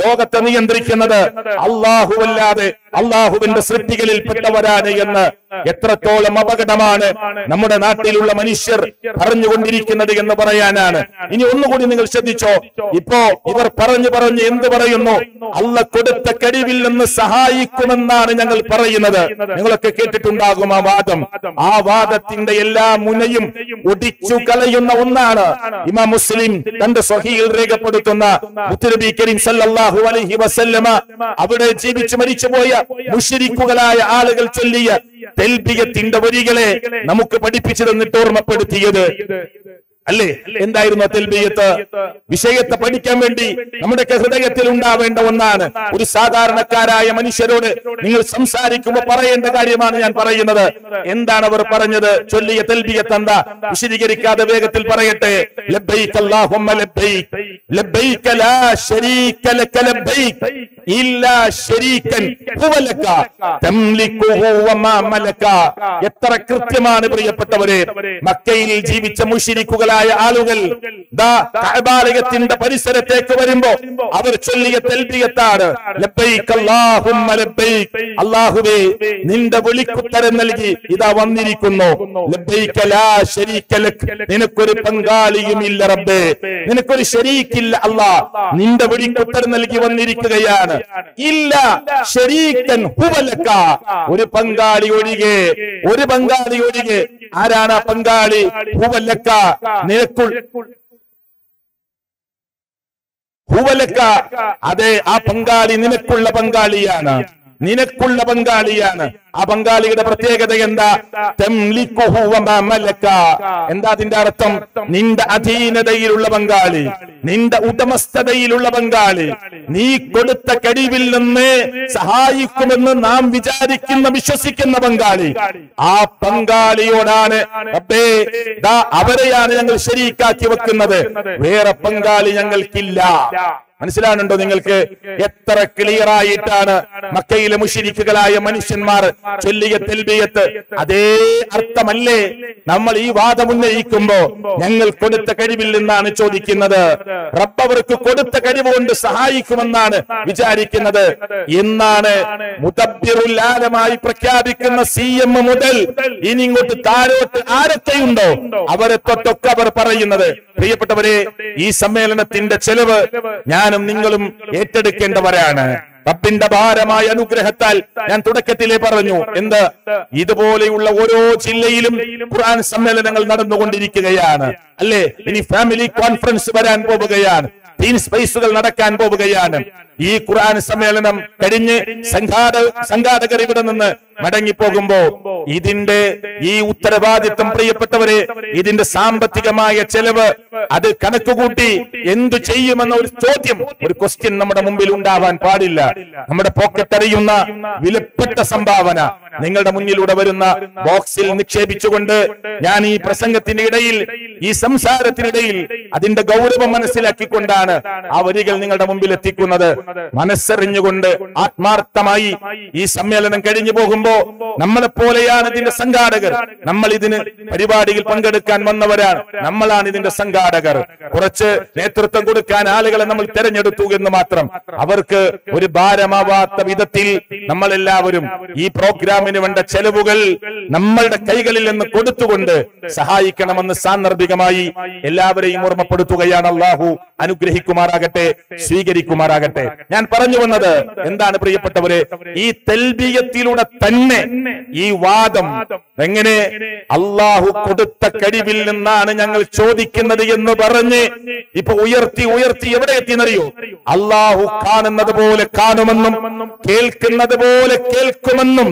ലോകത്തെ നിയന്ത്രിക്കുന്നത് അല്ലാഹുവല്ലാതെ അല്ലാഹുവിന്റെ സൃഷ്ടികളിൽപ്പെട്ടവരാണ് എന്ന്. എത്രത്തോളം അപകടമാണ് നമ്മുടെ നാട്ടിലുള്ള മനുഷ്യർ പറഞ്ഞുകൊണ്ടിരിക്കുന്നത് എന്ന് പറയാനാണ്. ഇനി ഒന്നുകൂടി നിങ്ങൾ ശ്രദ്ധിച്ചോ. ഇപ്പോ ഇവർ പറഞ്ഞ് എന്ത് പറയുന്നു? അള്ള കൊടുത്ത കഴിവിൽ നിന്ന് സഹായിക്കുമെന്നാണ് ഞങ്ങൾ പറയുന്നത്. നിങ്ങളൊക്കെ കേട്ടിട്ടുണ്ടാകും ആ വാദം. ആ വാദത്തിന്റെ എല്ലാ മുനയും ഒടിച്ചു കളയുന്ന ഒന്നാണ്. ഇമാം മുസ്ലിം തന്റെ സ്വഹീഹിൽ രേഖപ്പെടുത്തുന്ന മുത്തുനബി കരീം സല്ലല്ലാഹു അലൈഹി വസല്ലമ അവിടെ ജീവിച്ചു മരിച്ചുപോയ മുശ്രിക്കുകളായ ആളുകൾ ചൊല്ലിയ തൽബിയത്തിന്റെ വരികളെ നമുക്ക് പഠിപ്പിച്ചു തന്നിട്ട് ഓർമ്മപ്പെടുത്തിയത് അല്ലേ? എന്തായിരുന്നു തൽബിയത്ത്? വിഷയത്തെ പഠിക്കാൻ വേണ്ടി നമ്മുടെയൊക്കെ ഹൃദയത്തിൽ ഉണ്ടാവേണ്ട ഒന്നാണ്. ഒരു സാധാരണക്കാരായ മനുഷ്യരോട് നിങ്ങൾ സംസാരിക്കുമ്പോൾ പറയേണ്ട കാര്യമാണ് ഞാൻ പറയുന്നത്. എന്താണ് അവർ പറഞ്ഞത്? ചൊല്ലിയ തൽബിയത്ത് എന്താ? വിശദീകരിക്കാതെ വേഗത്തിൽ പറയട്ടെ. ലബ്ബൈക അല്ലാഹുമ്മ ലബ്ബൈക, ലബ്ബൈക ലാ ശരീക ലക ലബ്ബൈക, ഇല്ലാ ശരീകൻ ഹുവ ലക തംലികുഹു വ മാ മലക. എത്ര കൃത്യമാണ് പ്രിയപ്പെട്ടവരെ. മക്കയിൽ ജീവിച്ച മുശ്രിക്കുകൾ ആളുകൾ കഅബാലയത്തിന്റെ പരിസരത്തേക്ക് വരുമ്പോ അവർ ചൊല്ലിയ തൽബിയത്താണ് ലബ്ബൈക അല്ലാഹുമ്മ ലബ്ബൈക, അല്ലാഹുവേ നിന്റെ വിളിക്കുത്തരം നൽകി ഇതാ വന്നിരിക്കുന്നു. ലബ്ബൈക ലാ ശരീക ലക്, നിനക്കൊരു പങ്കാളിയുമില്ല റബ്ബേ, നിനക്കൊരു ശരീക്കില്ല അല്ലാ, നിന്റെ വിളിക്കുത്തരം നൽകി വന്നിരിക്കുകയാണ്. ഇല്ലാ ശരീകൻ ഹുവ ലക, ഒരു പങ്കാളി ഒഴികെ, ഒരു പങ്കാളി ഒഴികെ. ആരാണ് ആ പങ്കാളി? ഹുവ ലക, നിനക്കുള്ള, ഹുവലക്ക, അതെ ആ പങ്കാളി നിനക്കുള്ള പങ്കാളിയാണ്, നിനക്കുള്ള പങ്കാളിയാണ്. ആ പങ്കാളിയുടെ പ്രത്യേകത എന്താ? തംലികുഹു വ മാ മലക. എന്താ അതിന്റെ അർത്ഥം? നിന്റെ അധീനതയിലുള്ള പങ്കാളി, നിന്റെ ഉടമസ്ഥതയിലുള്ള പങ്കാളി, നീ കൊടുത്ത കഴിവിൽ നിന്ന് സഹായിക്കുമെന്ന് നാം വിചാരിക്കുന്ന വിശ്വസിക്കുന്ന പങ്കാളി. ആ പങ്കാളിയോടാണ് റബ്ബേ ദാ അവരെയാണ് ഞങ്ങൾ ശരീക്കാക്കി വെക്കുന്നത്, വേറെ പങ്കാളി ഞങ്ങൾക്കില്ല. മനസ്സിലാണുണ്ടോ നിങ്ങൾക്ക്? എത്ര ക്ലിയർ ആയിട്ടാണ് മക്കയിലെ മുശ്രിക്കുകളായ മനുഷ്യന്മാർ ചൊല്ലിയ തൽബിയത്ത്. അതേ അർത്ഥമല്ലേ നമ്മൾ ഈ വാദം ഉന്നയിക്കുമ്പോ ഞങ്ങൾ കൊടുത്ത കഴിവിൽ നിന്നാണ് ചോദിക്കുന്നത്. റബ്ബ് അവർക്ക് കൊടുത്ത കഴിവ് കൊണ്ട് സഹായിക്കുമെന്നാണ് വിചാരിക്കുന്നത് എന്നാണ് മുദബ്ബിറുൽ ആലമായി പ്രഖ്യാപിക്കുന്ന CM മുതൽ ഇനി ഇങ്ങോട്ട് താരോട്ട് ആരൊക്കെയുണ്ടോ അവരെ തൊട്ടൊക്കെ അവർ പറയുന്നത്. പ്രിയപ്പെട്ടവരെ, ഈ സമ്മേളനത്തിന്റെ ചെലവ് ഞാനും നിങ്ങളും ഏറ്റെടുക്കേണ്ടവരാണ്. റബ്ബിന്റെ ഭാരമായ അനുഗ്രഹത്താൽ ഞാൻ തുടക്കത്തിലേ പറഞ്ഞു, എന്ത്, ഇതുപോലെയുള്ള ഓരോ ജില്ലയിലും ഖുർആൻ സമ്മേളനങ്ങൾ നടന്നുകൊണ്ടിരിക്കുകയാണ് അല്ലേ? ഇനി ഫാമിലി കോൺഫറൻസ് വരാൻ പോവുകയാണ്, ഗ്രീൻ സ്പേസുകൾ നടക്കാൻ പോവുകയാണ്. ഈ ഖുർആൻ സമ്മേളനം കഴിഞ്ഞ് സംഘാടകർ ഇവിടെ നിന്ന് മടങ്ങിപ്പോകുമ്പോ ഇതിന്റെ ഈ ഉത്തരവാദിത്വം, പ്രിയപ്പെട്ടവരെ, ഇതിന്റെ സാമ്പത്തികമായ ചെലവ് അത് കണക്കുകൂട്ടി എന്തു ചെയ്യുമെന്ന ഒരു ചോദ്യം, ഒരു ക്വസ്റ്റ്യൻ നമ്മുടെ മുമ്പിൽ ഉണ്ടാവാൻ പാടില്ല. നമ്മുടെ പോക്കറ്റ് അറിയുന്ന വിലപ്പെട്ട സംഭാവന നിങ്ങളുടെ മുന്നിലൂടെ വരുന്ന ബോക്സിൽ നിക്ഷേപിച്ചുകൊണ്ട് ഞാൻ ഈ പ്രസംഗത്തിനിടയിൽ, ഈ സംസാരത്തിനിടയിൽ അതിന്റെ ഗൗരവം മനസ്സിലാക്കിക്കൊണ്ടാണ് ആ വരികൾ നിങ്ങളുടെ മുമ്പിൽ എത്തിക്കുന്നത്. മനസ്സറിഞ്ഞുകൊണ്ട് ആത്മാർത്ഥമായി ഈ സമ്മേളനം കഴിഞ്ഞു പോകുമ്പോ നമ്മളെ പോലെയാണ് ഇതിന്റെ സംഘാടകർ. നമ്മൾ ഇതിന് പരിപാടിയിൽ പങ്കെടുക്കാൻ വന്നവരാണ്. നമ്മളാണ് ഇതിന്റെ സംഘാടകർ. കുറച്ച് നേതൃത്വം കൊടുക്കാൻ ആളുകളെ നമ്മൾ തെരഞ്ഞെടുത്തു എന്ന് മാത്രം. അവർക്ക് ഒരു ഭാരമാവാത്ത വിധത്തിൽ നമ്മളെല്ലാവരും ഈ പ്രോഗ്രാമിന് വേണ്ട ചെലവുകൾ നമ്മളുടെ കൈകളിൽ നിന്ന് കൊടുത്തുകൊണ്ട് സഹായിക്കണമെന്ന് സാന്ദർഭികമായി എല്ലാവരെയും ഓർമ്മപ്പെടുത്തുകയാണ്. അല്ലാഹു അനുഗ്രഹിക്കുമാറാകട്ടെ, സ്വീകരിക്കുമാറാകട്ടെ. ഞാൻ പറഞ്ഞു വന്നത് എന്താണ് പ്രിയപ്പെട്ടവരെ, ഈ തൽബിയത്തിലൂടെ തന്നെ ഈ വാദം എങ്ങനെ അല്ലാഹു കൊടുത്ത കഴിവിൽ നിന്നാണ് ഞങ്ങൾ ചോദിക്കുന്നത് എന്ന് പറഞ്ഞ് ഇപ്പൊ ഉയർത്തി ഉയർത്തി എവിടെ എത്തിയെന്നറിയോ? അല്ലാഹു കാണുന്നത് പോലെ കാണുമെന്നും കേൾക്കുന്നത് പോലെ കേൾക്കുമെന്നും,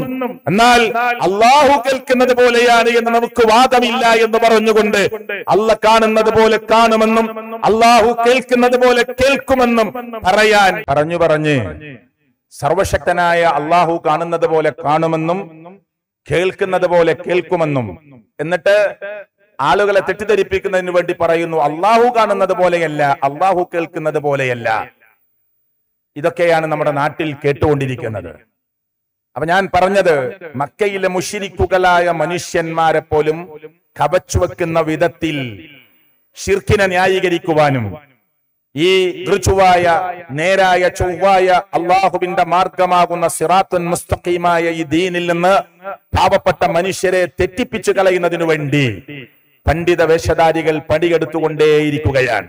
എന്നാൽ അല്ലാഹു കേൾക്കുന്നത് പോലെയാണ് എന്ന് നമുക്ക് വാദമില്ല എന്ന് പറഞ്ഞുകൊണ്ട് അല്ലാഹ് കാണുന്നത് പോലെ കാണുമെന്നും അല്ലാഹു കേൾക്കുന്നത് പോലെ കേൾക്കുമെന്നും പറയാൻ പറഞ്ഞ് സർവശക്തനായ അല്ലാഹു കാണുന്നത് പോലെ കാണുമെന്നും കേൾക്കുന്നത് പോലെ കേൾക്കുമെന്നും, എന്നിട്ട് ആളുകളെ തെറ്റിദ്ധരിപ്പിക്കുന്നതിന് വേണ്ടി പറയുന്നു അല്ലാഹു കാണുന്നത് പോലെയല്ല, അല്ലാഹു കേൾക്കുന്നത് പോലെയല്ല. ഇതൊക്കെയാണ് നമ്മുടെ നാട്ടിൽ കേട്ടുകൊണ്ടിരിക്കുന്നത്. അപ്പൊ ഞാൻ പറഞ്ഞത്, മക്കയിലെ മുശ്രിക്കുകളായ മനുഷ്യന്മാരെ പോലും കവച്ചുവെക്കുന്ന വിധത്തിൽ ശിർക്കിനെ ന്യായീകരിക്കുവാനും ഈ ഋചുവായ നേരായ ചൊവ്വായ അള്ളാഹുവിന്റെ മാർഗമാകുന്ന സിറാത്തുൻ മുസ്തഖീമായ ഈ ദീനിൽ നിന്ന് പാവപ്പെട്ട മനുഷ്യരെ തെറ്റിപ്പിച്ചു കളയുന്നതിനു വേണ്ടി പണ്ഡിത വേഷധാരികൾ പണിയെടുത്തുകൊണ്ടേയിരിക്കുകയാണ്.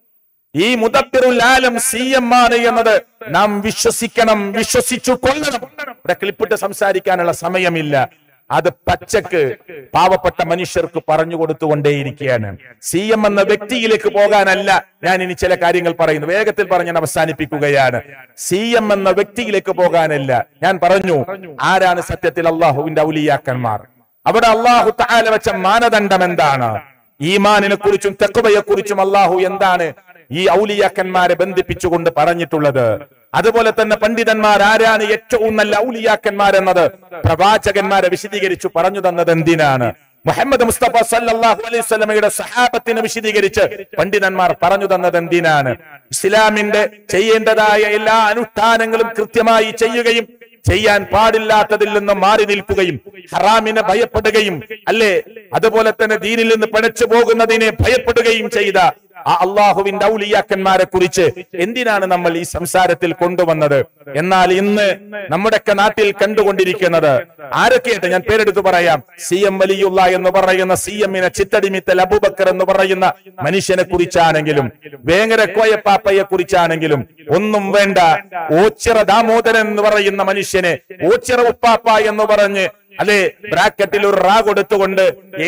ഈ മുദബ്ബിറുൽ ആലം സിഎം ആണ് എന്നത് നാം വിശ്വസിക്കണം, വിശ്വസിച്ചു കൊള്ളണം. ഇവിടെ ക്ലിപ്പിട്ട് സംസാരിക്കാനുള്ള സമയമില്ല. അത് പച്ചക്ക് പാവപ്പെട്ട മനുഷ്യർക്ക് പറഞ്ഞു കൊടുത്തുകൊണ്ടേയിരിക്കുകയാണ്. സി എം എന്ന വ്യക്തിയിലേക്ക് പോകാനല്ല ഞാൻ ഇനി ചില കാര്യങ്ങൾ പറയുന്നു, വേഗത്തിൽ പറഞ്ഞ് ഞാൻ അവസാനിപ്പിക്കുകയാണ്. സി എം എന്ന വ്യക്തിയിലേക്ക് പോകാനല്ല. ഞാൻ പറഞ്ഞു ആരാണ് സത്യത്തിൽ അള്ളാഹുവിന്റെ ഔലിയാക്കന്മാർ. അവിടെ അള്ളാഹു തആല വെച്ച മാനദണ്ഡം എന്താണ്? ഈമാനിനെ കുറിച്ചും തഖ്വയെ കുറിച്ചും അള്ളാഹു എന്താണ് ഈ ഔലിയാക്കന്മാരെ ബന്ധിപ്പിച്ചുകൊണ്ട് പറഞ്ഞിട്ടുള്ളത്? അതുപോലെ തന്നെ പണ്ഡിതന്മാർ ആരാണ് ഏറ്റവും നല്ല ഔലിയാക്കന്മാരെന്നത് പ്രവാചകന്മാരെ വിശദീകരിച്ചു പറഞ്ഞു തന്നത് എന്തിനാണ്? മുഹമ്മദ് മുസ്തഫ സല്ലല്ലാഹു അലൈഹി വസല്ലമയുടെ സഹാബത്തിനെ വിശദീകരിച്ച് പണ്ഡിതന്മാർ പറഞ്ഞു തന്നത് എന്തിനാണ്? ഇസ്ലാമിന്റെ ചെയ്യേണ്ടതായ എല്ലാ അനുഷ്ഠാനങ്ങളും കൃത്യമായി ചെയ്യുകയും ചെയ്യാൻ പാടില്ലാത്തതിൽ നിന്ന് മാറി നിൽക്കുകയും ഹറാമിനെ ഭയപ്പെടുകയും, അല്ലേ, അതുപോലെ തന്നെ ദീനിൽ നിന്ന് പിഴച്ചു പോകുന്നതിനെ ഭയപ്പെടുകയും ചെയ്ത ആ അള്ളാഹുവിന്റെ ഔലിയാക്കന്മാരെ കുറിച്ച് എന്തിനാണ് നമ്മൾ ഈ സംസാരത്തിൽ കൊണ്ടുവന്നത്? എന്നാൽ ഇന്ന് നമ്മുടെയൊക്കെ നാട്ടിൽ കണ്ടുകൊണ്ടിരിക്കുന്നത് ആരൊക്കെയായിട്ട് ഞാൻ പേരെടുത്ത് പറയാം. സി എം വലിയുള്ള എന്ന് പറയുന്ന സി എമ്മിനെ ചിത്തടിമിത്തൽ അബൂബക്കർ എന്ന് പറയുന്ന മനുഷ്യനെ കുറിച്ചാണെങ്കിലും വേങ്ങര കോയപ്പാപ്പയെ കുറിച്ചാണെങ്കിലും ഒന്നും വേണ്ട, ഓച്ചിറ ദാമോദരൻ എന്ന് പറയുന്ന മനുഷ്യനെ ഓച്ചിറ ഉപ്പാപ്പ എന്ന് പറഞ്ഞ്, അല്ലെ, ബ്രാക്കറ്റിൽ ഒരു റാ കൊടുത്തുകൊണ്ട്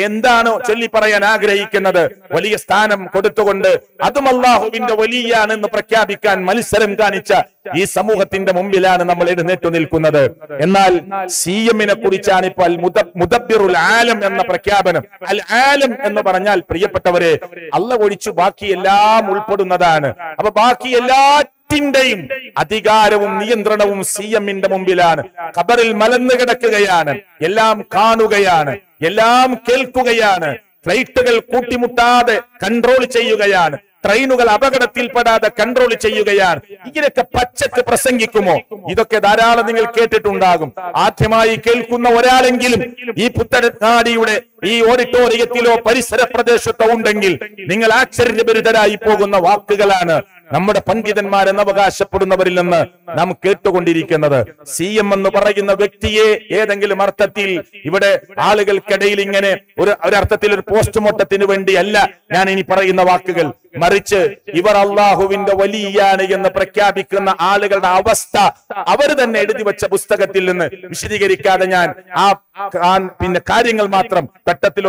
എന്താണ് ചൊല്ലി പറയാൻ ആഗ്രഹിക്കുന്നത്, വലിയ സ്ഥാനം കൊടുത്തുകൊണ്ട് അതും അള്ളാഹുവിന്റെ വലിയാണെന്ന് പ്രഖ്യാപിക്കാൻ മത്സരം കാണിച്ച ഈ സമൂഹത്തിന്റെ മുമ്പിലാണ് നമ്മൾ എഴുന്നേറ്റു നിൽക്കുന്നത്. എന്നാൽ സി എമ്മിനെ കുറിച്ചാണ് ഇപ്പോൾ മുദബ്ബിറുൽ ആലം എന്ന പ്രഖ്യാപനം. അൽ ആലം എന്ന് പറഞ്ഞാൽ പ്രിയപ്പെട്ടവരെ അള്ള ഒഴിച്ചു ബാക്കിയെല്ലാം ഉൾപ്പെടുന്നതാണ്. അപ്പൊ ബാക്കി എല്ലാ അധികാരവും നിയന്ത്രണവും സി എമ്മിന്റെ മുമ്പിലാണ്. ഖബറിൽ മലന്നു കിടക്കുകയാണ്, എല്ലാം കാണുകയാണ്, എല്ലാം കേൾക്കുകയാണ്, ഫ്ലൈറ്റുകൾ കൂട്ടിമുട്ടാതെ കൺട്രോൾ ചെയ്യുകയാണ്, ട്രെയിനുകൾ അപകടത്തിൽപ്പെടാതെ കൺട്രോൾ ചെയ്യുകയാണ്. ഇതിനൊക്കെ പച്ചക്ക് പ്രസംഗിക്കുമോ? ഇതൊക്കെ ധാരാളം നിങ്ങൾ കേട്ടിട്ടുണ്ടാകും. ആദ്യമായി കേൾക്കുന്ന ഒരാളെങ്കിലും ഈ പുത്തനാടിയുടെ ഈ ഓഡിറ്റോറിയത്തിലോ പരിസര പ്രദേശത്തോ ഉണ്ടെങ്കിൽ നിങ്ങൾ ആശ്ചര്യഭരിതരായി പോകുന്ന വാക്കുകളാണ് നമ്മുടെ പണ്ഡിതന്മാരെന്ന് അവകാശപ്പെടുന്നവരിൽ നിന്ന് നാം കേട്ടുകൊണ്ടിരിക്കുന്നത്. സി എം എന്ന് പറയുന്ന വ്യക്തിയെ ഏതെങ്കിലും അർത്ഥത്തിൽ ഇവിടെ ആളുകൾക്കിടയിൽ ഇങ്ങനെ ഒരർത്ഥത്തിൽ ഒരു പോസ്റ്റ്മോർട്ടത്തിന് വേണ്ടിയല്ല ഞാൻ ഇനി പറയുന്ന വാക്കുകൾ, മറിച്ച് ഇവർ അള്ളാഹുവിന്റെ വലിയാണ് എന്ന് പ്രഖ്യാപിക്കുന്ന ആളുകളുടെ അവസ്ഥ അവർ തന്നെ എഴുതി വെച്ച പുസ്തകത്തിൽ നിന്ന് വിശദീകരിക്കാതെ ഞാൻ ആ പിന്നെ കാര്യങ്ങൾ മാത്രം പെട്ടത്തിൽ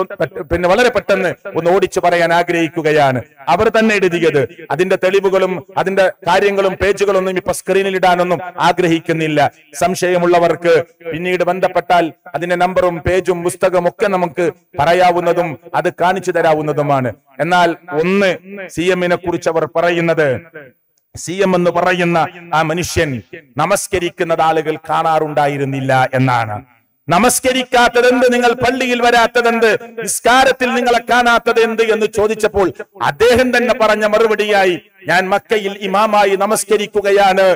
പിന്നെ വളരെ പെട്ടെന്ന് ഒന്ന് ഓടിച്ചു പറയാൻ ആഗ്രഹിക്കുകയാണ്. അവർ തന്നെ എഴുതിയത്, അതിന്റെ തെളിവുകളും അതിന്റെ കാര്യങ്ങളും പേജുകളൊന്നും ഇപ്പൊ സ്ക്രീനിൽ ഇടാനൊന്നും ആഗ്രഹിക്കുന്നില്ല. സംശയമുള്ളവർക്ക് പിന്നീട് ബന്ധപ്പെട്ടാൽ അതിന്റെ നമ്പറും പേജും പുസ്തകം ഒക്കെ നമുക്ക് പറയാവുന്നതും അത് കാണിച്ചു തരാവുന്നതുമാണ്. എന്നാൽ ഒന്ന് സി എമ്മിനെ കുറിച്ച് അവർ പറയുന്നത്, സി എം എന്ന് പറയുന്ന ആ മനുഷ്യൻ നമസ്കരിക്കുന്നത് ആളുകൾ കാണാറുണ്ടായിരുന്നില്ല എന്നാണ്. നമസ്കരിക്കാത്തതെന്ത്, നിങ്ങൾ പള്ളിയിൽ വരാത്തതെന്ത്, നിസ്കാരത്തിൽ നിങ്ങളെ കാണാത്തത് എന്ത് എന്ന് ചോദിച്ചപ്പോൾ അദ്ദേഹം തന്നെ പറഞ്ഞ മറുപടിയായി, ഞാൻ മക്കയിൽ ഇമാമായി നമസ്കരിക്കുകയാണ്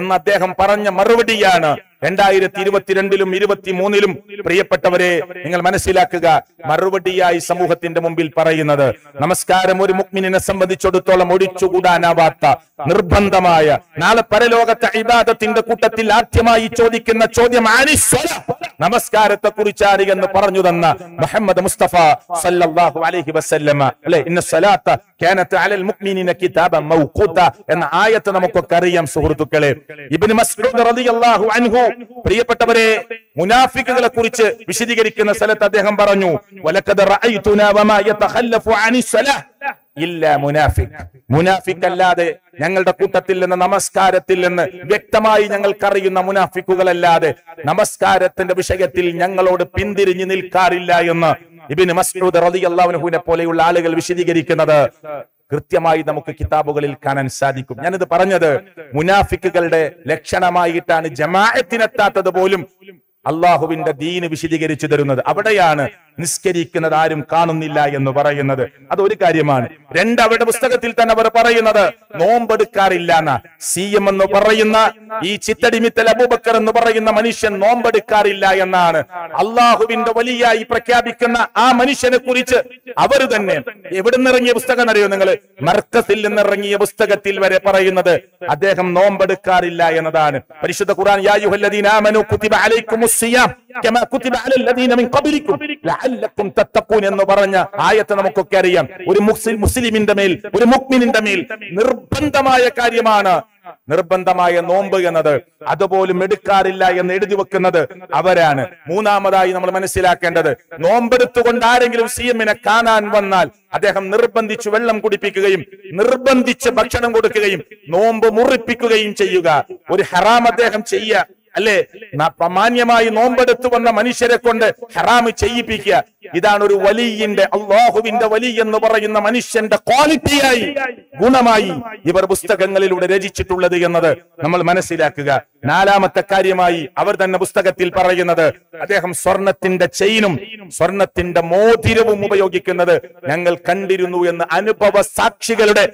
എന്ന് അദ്ദേഹം പറഞ്ഞ മറുപടിയാണ് 2022-ലും 23-ലും പ്രിയപ്പെട്ടവരെ നിങ്ങൾ മനസ്സിലാക്കുക, മറുപടിയായി സമൂഹത്തിന്റെ മുമ്പിൽ പറയുന്നത്. നമസ്കാരം ഒരു മുഅ്മിനിനെ സംബന്ധിച്ചിടത്തോളം ഒഴിച്ചുകൂടാനാവാത്ത നിർബന്ധമായ, നാളെ പരലോകത്തെ ഇബാദത്തിന്റെ കൂട്ടത്തിൽ ആദ്യമായി ചോദിക്കുന്ന ചോദ്യം നമസ്കാരത്തെ കുറിച്ചാണ് എന്ന് പറഞ്ഞു തന്ന മുഹമ്മദ് മുസ്തഫ സല്ലല്ലാഹു അലൈഹി വസല്ലമ, അല്ലേ, ഇന്ന സ്വലാത്ത കാനത്ത് അലൽ മുഅ്മിനിന കിതാബൻ മൗഖൂത എന്ന ആയത്ത് നമുക്കൊക്കെ അറിയാം സുഹൃത്തുക്കളെ. ഇബ്നു മസ്ഊദ് റളിയല്ലാഹു അൻഹു പ്രിയപ്പെട്ടവരെ മുനാഫിക്കുകളെ കുറിച്ച് വിശദീകരിക്കുന്ന സ്ഥലത്ത് അദ്ദേഹം പറഞ്ഞു, വലഖദ് റഅയ്തുനാ വമാ യതഖല്ലഫു അനിസ് സലാ ഇല്ല മുനാഫിക്. മുനാഫിക് അല്ലാതെ ഞങ്ങളുടെ കൂട്ടത്തിൽ നിന്ന് നമസ്കാരത്തിൽ നിന്ന് വ്യക്തമായി ഞങ്ങൾക്കറിയുന്ന മുനാഫിക്കുകളല്ലാതെ നമസ്കാരത്തിന്റെ വിഷയത്തിൽ ഞങ്ങളോട് പിന്തിരിഞ്ഞു നിൽക്കാറില്ല എന്ന് ഇബ്നു മസ്ഊദ് റളിയല്ലാഹു അൻഹുവിനെ പോലെയുള്ള ആളുകൾ വിശദീകരിക്കുന്നത് കൃത്യമായി നമുക്ക് കിതാബുകളിൽ കാണാൻ സാധിക്കും. ഞാനിത് പറഞ്ഞത് മുനാഫിക്കുകളുടെ ലക്ഷണമായിട്ടാണ് ജമാഅത്തിനെത്താത്തത് പോലും അള്ളാഹുവിന്റെ ദീന് വിശദീകരിച്ചു തരുന്നത്. അവിടെയാണ് നിസ്കരിക്കുന്നത് ആരും കാണുന്നില്ല എന്ന് പറയുന്നത്. അതൊരു കാര്യമാണ്. രണ്ടവരുടെ പുസ്തകത്തിൽ തന്നെ അവർ പറയുന്നത് നോമ്പെടുക്കാറില്ല എന്ന. സി എം എന്ന് പറയുന്ന ഈ ചിത്തടിമിത്തൽ അബൂബക്കർ എന്ന് പറയുന്ന മനുഷ്യൻ നോമ്പെടുക്കാറില്ല എന്നാണ് അള്ളാഹുവിന്റെ വലിയായി പ്രഖ്യാപിക്കുന്ന ആ മനുഷ്യനെ കുറിച്ച് അവർ തന്നെ എവിടെ നിന്നിറങ്ങിയ പുസ്തകം അറിയോ നിങ്ങൾ? മർക്കസിൽ നിന്നിറങ്ങിയ പുസ്തകത്തിൽ വരെ പറയുന്നത് അദ്ദേഹം നോമ്പെടുക്കാറില്ല എന്നതാണ്. പരിശുദ്ധ ഖുർആൻ, യാ അയ്യുഹല്ലദീന ആമനൂ കുതിബ അലൈക്കുമുസ് സിയാം കമാ കുതിബ അലല്ലദീന മിൻ ഖബ്ലിക്കും ലഅല്ലക്കും തത്തഖൂൻ എന്ന് പറഞ്ഞ ആയത്ത് നമുക്കൊക്കെ അറിയാം. ഒരു മുസ്ലിമിന്റെ മേൽ, ഒരു മുഅ്മിനിന്റെ മേൽ നിർബന്ധമായ കാര്യമാണ് നിർബന്ധമായ നോമ്പ് എന്നത്. അതുപോലും എടുക്കാറില്ല എന്ന് എഴുതി വെക്കുന്നത് അവരാണ്. മൂന്നാമതായി നമ്മൾ മനസ്സിലാക്കേണ്ടത്, നോമ്പെടുത്തുകൊണ്ട് ആരെങ്കിലും സി എമ്മിനെ കാണാൻ വന്നാൽ അദ്ദേഹം നിർബന്ധിച്ച് വെള്ളം കുടിപ്പിക്കുകയും നിർബന്ധിച്ച് ഭക്ഷണം കൊടുക്കുകയും നോമ്പ് മുറിപ്പിക്കുകയും ചെയ്യുക. ഒരു ഹറാം അദ്ദേഹം ചെയ്യുക, അല്ലെ, മാന്യമായി നോമ്പെടുത്തു വന്ന മനുഷ്യരെ കൊണ്ട് ഹറാമ് ചെയ്യിപ്പിക്കുക. ഇതാണ് ഒരു വലിയന്റെ, അള്ളാഹുവിന്റെ വലി എന്ന് പറയുന്ന മനുഷ്യന്റെ ക്വാളിറ്റിയായി ഗുണമായി ഇവർ പുസ്തകങ്ങളിലൂടെ രചിച്ചിട്ടുള്ളത് എന്നത് നമ്മൾ മനസ്സിലാക്കുക. നാലാമത്തെ കാര്യമായി അവർ തന്നെ പുസ്തകത്തിൽ പറയുന്നത്, അദ്ദേഹം സ്വർണത്തിന്റെ ചെയിനും സ്വർണത്തിന്റെ മോതിരവും ഉപയോഗിക്കുന്നത് ഞങ്ങൾ കണ്ടിരുന്നു എന്ന് അനുഭവ സാക്ഷികളുടെ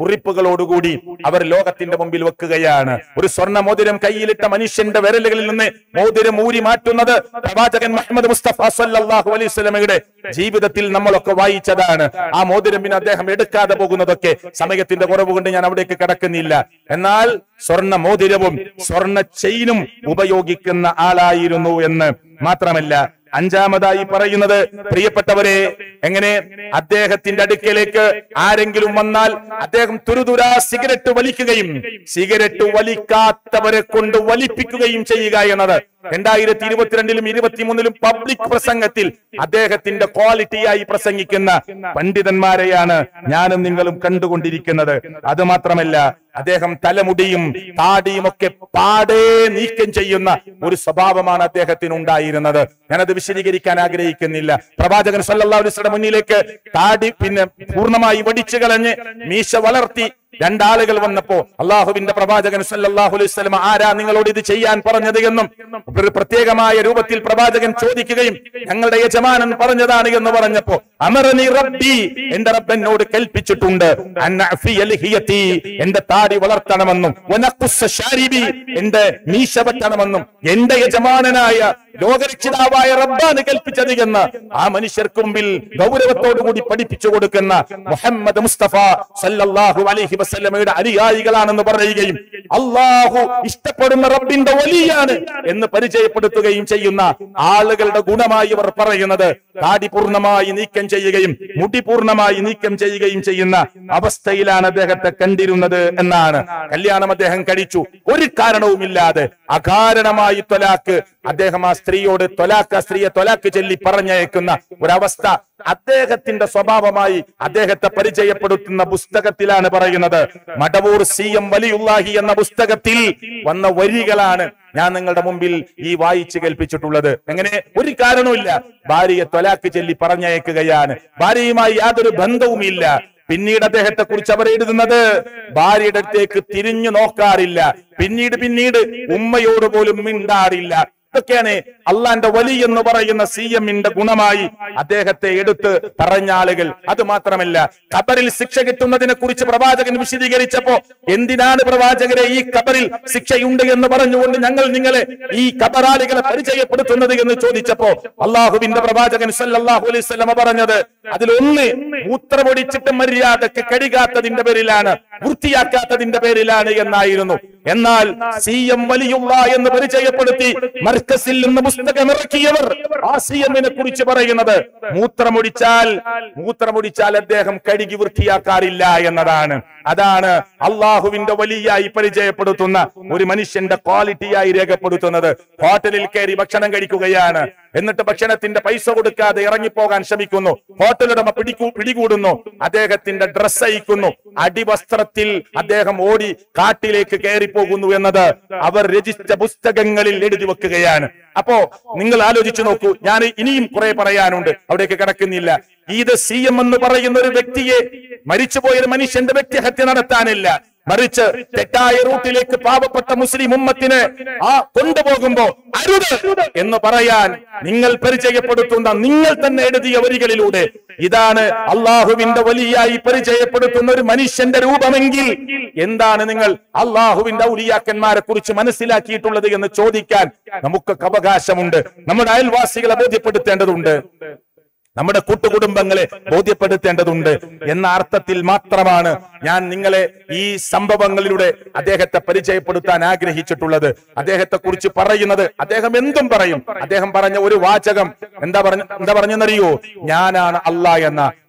കുറിപ്പുകളോടുകൂടി അവർ ലോകത്തിന്റെ മുമ്പിൽ വെക്കുകയാണ്. ഒരു സ്വർണ്ണ മോതിരം കയ്യിലിട്ട മനുഷ്യന്റെ വിരലുകളിൽ നിന്ന് മോതിരം ഊരി മാറ്റുന്നത് പ്രവാചകൻ മുഹമ്മദ് മുസ്തഫ സല്ലല്ലാഹു അലൈഹി വസല്ലമയുടെ ജീവിതത്തിൽ നമ്മളൊക്കെ വായിച്ചതാണ്. ആ മോതിരം പിന്നെ അദ്ദേഹം എടുക്കാതെ പോകുന്നതൊക്കെ സമയത്തിന്റെ കുറവ് കൊണ്ട് ഞാൻ അവിടേക്ക് കടക്കുന്നില്ല. എന്നാൽ സ്വർണ്ണ മോതിരവും സ്വർണ്ണ ചെയിനും ഉപയോഗിക്കുന്ന ആളായിരുന്നു എന്ന് മാത്രമല്ല, അഞ്ചാമതായി പറയുന്നത് പ്രിയപ്പെട്ടവരെ, എങ്ങനെ അദ്ദേഹത്തിന്റെ അടുക്കലേക്ക് ആരെങ്കിലും വന്നാൽ അദ്ദേഹം തുരുതുരാ സിഗരറ്റ് വലിക്കുകയും സിഗരറ്റ് വലിക്കാത്തവരെ കൊണ്ട് വലിപ്പിക്കുകയും ചെയ്യുക എന്നത് 2022-ലും 23-ലും പബ്ലിക് പ്രസംഗത്തിൽ അദ്ദേഹത്തിന്റെ ക്വാളിറ്റിയായി പ്രസംഗിക്കുന്ന പണ്ഡിതന്മാരെയാണ് ഞാനും നിങ്ങളും കണ്ടുകൊണ്ടിരിക്കുന്നത്. അത് മാത്രമല്ല, അദ്ദേഹം തലമുടിയും താടിയും ഒക്കെ പാടേ നീക്കം ചെയ്യുന്ന ഒരു സ്വഭാവമാണ് അദ്ദേഹത്തിന് ഉണ്ടായിരുന്നത്. ഞാനത് വിശദീകരിക്കാൻ ആഗ്രഹിക്കുന്നില്ല. പ്രവാചകൻ സല്ലല്ലാഹു അലൈഹി വസല്ലം മുന്നിലേക്ക് താടി പിന്നെ പൂർണ്ണമായി വടിച്ചു കളഞ്ഞ് മീശ വളർത്തി രണ്ടാളുകൾ വന്നപ്പോ അള്ളാഹുവിന്റെ പ്രവാചകൻ സല്ലല്ലാഹു അലൈഹി വസല്ലം, ആരാ നിങ്ങളോട് ഇത് ചെയ്യാൻ പറഞ്ഞത് എന്നും ഒരു പ്രത്യേകമായ രൂപത്തിൽ പ്രവാചകൻ ചോദിക്കുകയും ഞങ്ങളുടെ യജമാനൻ പറഞ്ഞതാണ് എന്ന് പറഞ്ഞപ്പോ അമറനി റബ്ബി, എന്റെ റബ്ബ് എന്നോട് കൽപ്പിച്ചിട്ടുണ്ട്, എന്റെ താടി വളർത്തണമെന്നും എന്റെ മീശ വെട്ടണമെന്നും എന്റെ യജമാനനായ ലോകരക്ഷിതാവായ റബ്ബാണ് കൽപ്പിച്ചത് എന്ന് ആ മനുഷ്യർക്ക് മുമ്പിൽ ഗൗരവത്തോടു കൂടി പഠിപ്പിച്ചു കൊടുക്കുന്ന മുഹമ്മദ് മുസ്തഫ സല്ലല്ലാഹു അലൈഹി വസല്ലമയുടെ അനുയായികളാണെന്ന് പറയുകയും Allahu Istapaduna Rabinda Waliyan in the Parijay Puduka in Chayuna, Alagalda Gunama, your Parayanada, Kadi Purnama, unique and Chayagim, Muti Purnama, unique and Chayagim Chayana, Abastailana de Kandiruna de Anana, Kaliana de Hankarichu, Urikarano Milade, Akaranama Yutolak, Adehamas three or the Tolaka, three Tolakeli Paranayakuna, Uravasta, Adehatin the Sababa Mai, Adehat the Parijay Pudutuna Bustakatilana Parayanada, Matavur Siam Valiulahi and Abustakatil, one of Verigalan. Yanangalda Mumbil, Ivai Chigal Pichutula, Angane, Urikaranoilla, Bari Tolakeli Paranayakayan, Bari Mayadu Bandu Milla, Pinida de Hetakurchavari is another, Bari that take Tirinu Nokarilla, Pinid, Umayodabolum Mindarilla. Allah and the Wali and Nobarayana see him in the Gunamai, Adehate Edut, Parana Legal, Adamatramella, Caparil Sixaketuna in a Kuricha Pravaja and Vishidi Gerichapo, Indina Pravaja, E. Caparil, Sixayunda and Nobaran, Nangal Ningale, E. Caparadical, Parija, Putuna and the Chodichapo, Allah who in the Pravaja and Salah, who is Salamabaranada, Adilonly, Utravodi Chitamaria, the Kakarigata in the Berilana, Utiakata in the Berilana and Nairno, Enal, see him Maliyula and the Parija Politi. Markasil in the Mustakamarkiver, Asian in a Purichapara another, Mutra Murichal at Deham Kadigurtia Karila and Adana, Allah who in the Valia, Iparija Purutuna, Murimanish and the quality Irega Purutunada, Hotel Kerry, Baksanangari Kugayana, and the Bakshanat in the Paiso Udaka, the Ranipog and Shamikuno, Hotel of a pretty good no, Adegat in the Drasaikuno, Adibastratil, Adeham Odi, Katile Keripogundu another, our register Bustagangal lady Kagaya. Apo, Ningalalo Chinoku, Yani Inim Kore Parayanund, Avdekarakanilla, either Siam and the Parayan Recti, Marichapo Manish and the Vecti Hatanatanilla, Maricha, Tetai Rutilek, Papa Patamusri Mumatine, Ah, Kundabogumbo, Aruda, in the Parayan, Ningal Perija Podutunda, Ningaltan Eddi Avigalilude, Idana, Allah who in the Valia, Perija Podutunda, Manish and the Rubamengi, Yendan and Ningal, Allah who in the Uriak and Marakurich, Manasila Kitula and the Chodikan. Namukka Kabagashamunda, Namadil was single about the Putatanda. Namada Kutugudum Bangale, Bodhi Padatanda, Yanarta Til Matravana, Yan Ningale, E. Samba Bangalude, Adehata Parija Pudutan Agri Hitchula, Adehata Kurchi Parayanada, Adeham Endum Parayam, Adeham Paranavuri Wachagam, and the Barananario, Yana Alayana.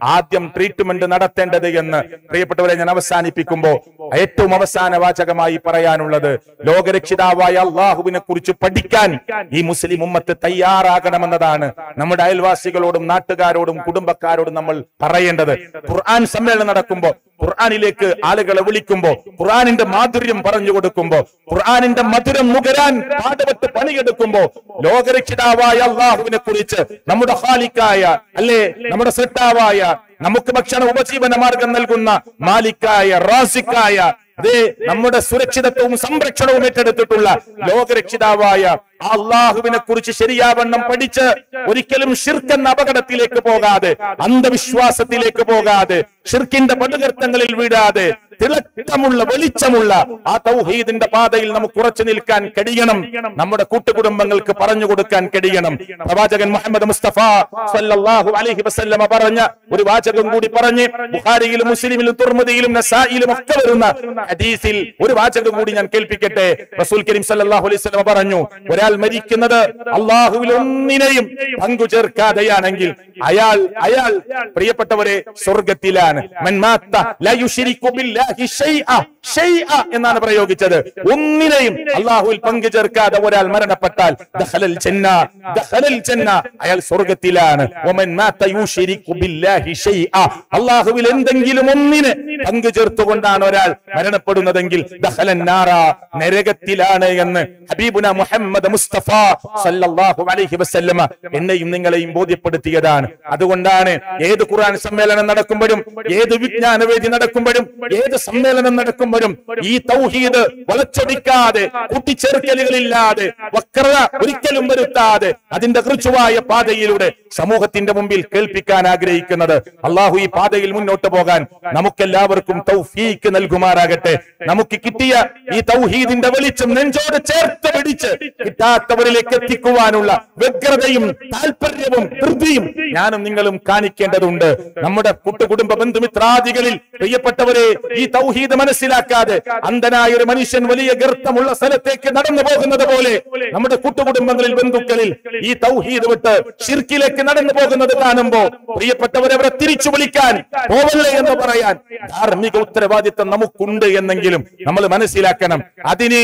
Adium treatment and other tender again, Repertoire and Avasani Picumbo, Eto Mavasana Vajagamai Parayanula, Logar Chidaway Allah, who in a Kurchu Padikan, E. Muslimat Tayara Ganamanadana, Namadilva Sigalodum, Natagadodum, Kudumbakaro Namal, Parayanda, Quran Samuel and Narakumbo, Quran Ilek, Alagalavilikumbo, Quran in the Madurium Paranyodakumbo, Quran in the Maduram Mugaran, part of the Panayakumbo, Logar Chidaway Allah, who in a Kurich, Namudahalikaya, Ale, Namadasatawaya. Namukka Bakshana Upajiva Namargan Nalguna, Malikaya, Razikaya, they Namuda Surachidatum, Sambrachano Metatula, Logarechidavaya, Allah who in a Kurchi Sheriavan Nampadicha, Urikelum Shirkan Nabakatilekabogade, and the Vishwasatilekabogade, Shirkin the Padatangal Vidade, Tilatamulla, Velichamula, Atauhid in the Padail Namukurachanil Kan Kadiganam, Namada Kutakudam Bangal Kaparanyakan Kadiganam, Rabajagan Muhammad Mustafa, Sallallahu Alaihi Wasallam Paranya, Uribajagan Budi Parane, Bukhari Muslim Turmadi Ilum Nasa Ilum of Kavaruna, Adizil, Uribajagan Budi and Kelpikete, Rasul Karim Sallallahu Alaihi Wasallam Paranu, Allah who will name Angujar Kadayan Angil, Ayal, Prepatavare, Sorgatilan, Manmata, La Yushiriku Billa, Shea, and Anabrayog each other. One name, Allah will Pangajar Kada, Waral Marana Patal, the Halal Chenna, Ayal Sorgatilan, Woman Mata Yushiriku Billa, Shea, Allah who will end Angil, one minute, Pangajar Togondan Oral, Marana Poduna Dangil, the Halanara, Neregatilan, Habibuna Muhammad. Mustafa sallallahu alaihi wasallam enneyum ningaleyum bodhiyappedutiyadana adukondane edu Quran sammelanam nadakkumbodum edu vijnana vedi nadakkumbodum edu സമ്മേളനം നടക്കുമ്പോഴും ഈ തൗഹീദ് വളച്ചൊടിക്കാതെ കൂട്ടിച്ചേർക്കലുകളില്ലാതെ വക്രത ഒരിക്കലും വരുത്താതെ അതിന്റെ കൃത്യമായ പാതയിലൂടെ സമൂഹത്തിന്റെ മുമ്പിൽ കേൾപ്പിക്കാൻ ആഗ്രഹിക്കുന്നത് അല്ലാഹു ഈ പാതയിൽ മുന്നോട്ട് പോകാൻ നമുക്കെല്ലാവർക്കും തൗഫീഖ് നൽകുമാറാകട്ടെ. നമുക്ക് കിട്ടിയ ഈ തൗഹീദിന്റെ വെളിച്ചം നെഞ്ചോട് ചേർത്ത് പിടിച്ച് കിട്ടാത്തവരിലേക്ക് എത്തിക്കുവാനുള്ള വ്യഗ്രതയും താല്പര്യവും ധൃതിയും ഞാനും നിങ്ങളും കാണിക്കേണ്ടതുണ്ട്. നമ്മുടെ കൂട്ടുകുടുംബ ബന്ധുമിത്രാദികളിൽ പ്രിയപ്പെട്ടവരെ, ഈ തൗഹീദ് മനസ്സിലാക്കാതെ അന്ധനായ ഒരു മനുഷ്യൻ വലിയ ഗർത്തമുള്ള സ്ഥലത്തേക്ക് നടന്നു പോകുന്നത് പോലെ നമ്മുടെ കൂട്ടുകുടുംബങ്ങളിൽ ബന്ധുക്കളിൽ ഈ തൗഹീദ് വിട്ട് ശിർക്കിലേക്ക് നടന്നു പോകുന്നത് കാണുമ്പോ പ്രിയപ്പെട്ടവരെ, അവരെ തിരിച്ചു വിളിക്കാൻ പോവല്ലേ എന്ന് പറയാൻ ധാർമ്മിക ഉത്തരവാദിത്വം നമുക്കുണ്ട് എന്നെങ്കിലും നമ്മൾ മനസ്സിലാക്കണം. അതിന്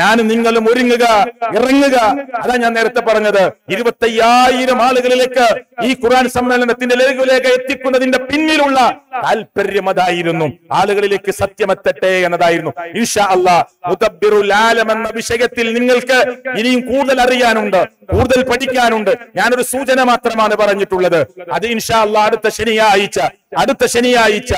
ഞാനും നിങ്ങളും ഒരുങ്ങുക, ഇറങ്ങുക. അതാ ഞാൻ നേരത്തെ പറഞ്ഞത്, 25,000 ആളുകളിലേക്ക് ഈ ഖുർആൻ സമ്മേളനത്തിന്റെ ലഘുലേഖ എത്തിക്കുന്നതിന്റെ പിന്നിലുള്ള താല്പര്യം അതായിരുന്നു, ആളുകളിലേക്ക് സത്യമെത്തട്ടെ എന്നതായിരുന്നു. ഇൻഷാ അല്ലാഹ് മുദബ്ബിറുൽ ആലം എന്ന വിഷയത്തിൽ നിങ്ങൾക്ക് ഇനിയും കൂടുതൽ അറിയാനുണ്ട്, കൂടുതൽ പഠിക്കാനുണ്ട്. ഞാനൊരു സൂചന മാത്രമാണ് പറഞ്ഞിട്ടുള്ളത്. അത് ഇൻഷാ അല്ലാഹ് അടുത്ത ശനിയാഴ്ച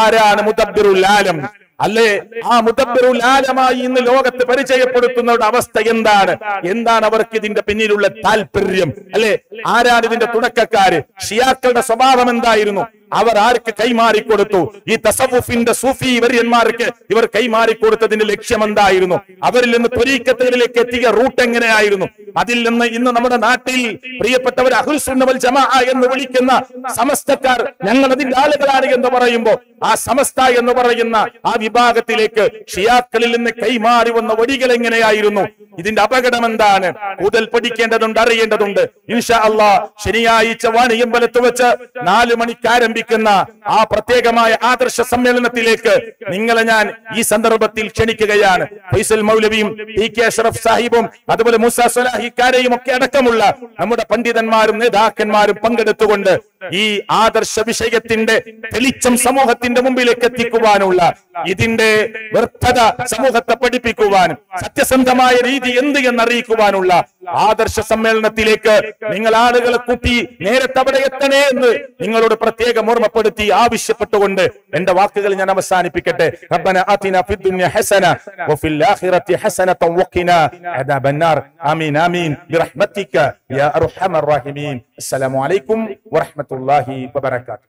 ആരാണ് മുദബ്ബിറുൽ ആലം, അല്ലേ? ആ മുദബ്ബിറുൽ ആലമായി ഇന്ന് ലോകത്ത് പരിചയപ്പെടുത്തുന്നവരുടെ അവസ്ഥ എന്താണ്? എന്താണ് അവർക്ക് ഇതിന്റെ പിന്നിലുള്ള താല്പര്യം? അല്ലെ, ആരാണ് ഇതിന്റെ തുടക്കക്കാര്? ഷിയാക്കളുടെ സ്വഭാവം എന്തായിരുന്നു? അവർ ആർക്ക് കൈമാറിക്കൊടുത്തു? ഈ തസവുഫിന്റെ സൂഫി വര്യന്മാർക്ക് ഇവർ കൈമാറിക്കൊടുത്തതിന്റെ ലക്ഷ്യം എന്തായിരുന്നു? അവരിൽ നിന്ന് ത്വരീക്കത്തുകളിലേക്ക് എത്തിയ റൂട്ട് എങ്ങനെയായിരുന്നു? അതിൽ നിന്ന് ഇന്ന് നമ്മുടെ നാട്ടിൽ പ്രിയപ്പെട്ടവർ അഹ്ലുസ് സുന്ന വൽ ജമാഅ എന്ന് വിളിക്കുന്ന സമസ്തക്കാർ ഞങ്ങൾ അതിന്റെ ആളുകളാണ് എന്ന് പറയുമ്പോൾ ആ സമസ്ത എന്ന് പറയുന്ന ആ വിഭാഗത്തിലേക്ക് ഷിയാക്കളിൽ നിന്ന് കൈമാറി വന്ന വഴികൾ എങ്ങനെയായിരുന്നു? ഇതിന്റെ അപകടം എന്താണ്? കൂടുതൽ പഠിക്കേണ്ടതുണ്ട്, അറിയേണ്ടതുണ്ട്. ഇൻഷാ അല്ലാഹ് ശനിയാഴ്ച വാണിയമ്പലത്ത് വെച്ച് 4 മണിക്ക് ആരംഭിക്കുന്ന ആ പ്രത്യേകമായ ആദർശ സമ്മേളനത്തിലേക്ക് നിങ്ങളെ ഞാൻ ഈ സന്ദർഭത്തിൽ ക്ഷണിക്കുകയാണ്. ഫൈസൽ മൗലവിയും പി കെ അഷ്റഫ് സാഹിബും അതുപോലെ മൂസ സലാഹിക്കാരെയും ഒക്കെ അടക്കമുള്ള നമ്മുടെ പണ്ഡിതന്മാരും നേതാക്കന്മാരും പങ്കെടുത്തുകൊണ്ട് ഈ ആദർശ വിഷയത്തിന്റെ തെളിച്ചം സമൂഹത്തിന്റെ മുമ്പിലേക്ക് എത്തിക്കുവാനുള്ള, ഇതിന്റെ വ്യർത്ഥത സമൂഹത്തെ പഠിപ്പിക്കുവാൻ, സത്യസന്ധമായ രീതി എന്ത് എന്നറിയിക്കുവാനുള്ള ആദർശ സമ്മേളനത്തിലേക്ക് നിങ്ങൾ ആളുകളെ കൂട്ടി നേരത്തെ അവിടെ എത്തണേ എന്ന് നിങ്ങളോട് പ്രത്യേകം ഓർമ്മപ്പെടുത്തി ആവശ്യപ്പെട്ടുകൊണ്ട് എന്റെ വാക്കുകൾ ഞാൻ അവസാനിപ്പിക്കട്ടെ. റബ്ബനാ ആതിനാ ഫിദ്ദുനിയ ഹസന വഫിൽ ആഖിറതി ഹസനത വഖിനാ അദാബന്നാർ. ആമീൻ ആമീൻ ബിറഹ്മതിക യാ അർഹമർ റഹീമീൻ. അസ്സലാമു അലൈക്കും വറഹ്മത്തുള്ളാഹി വബറകാതുഹു.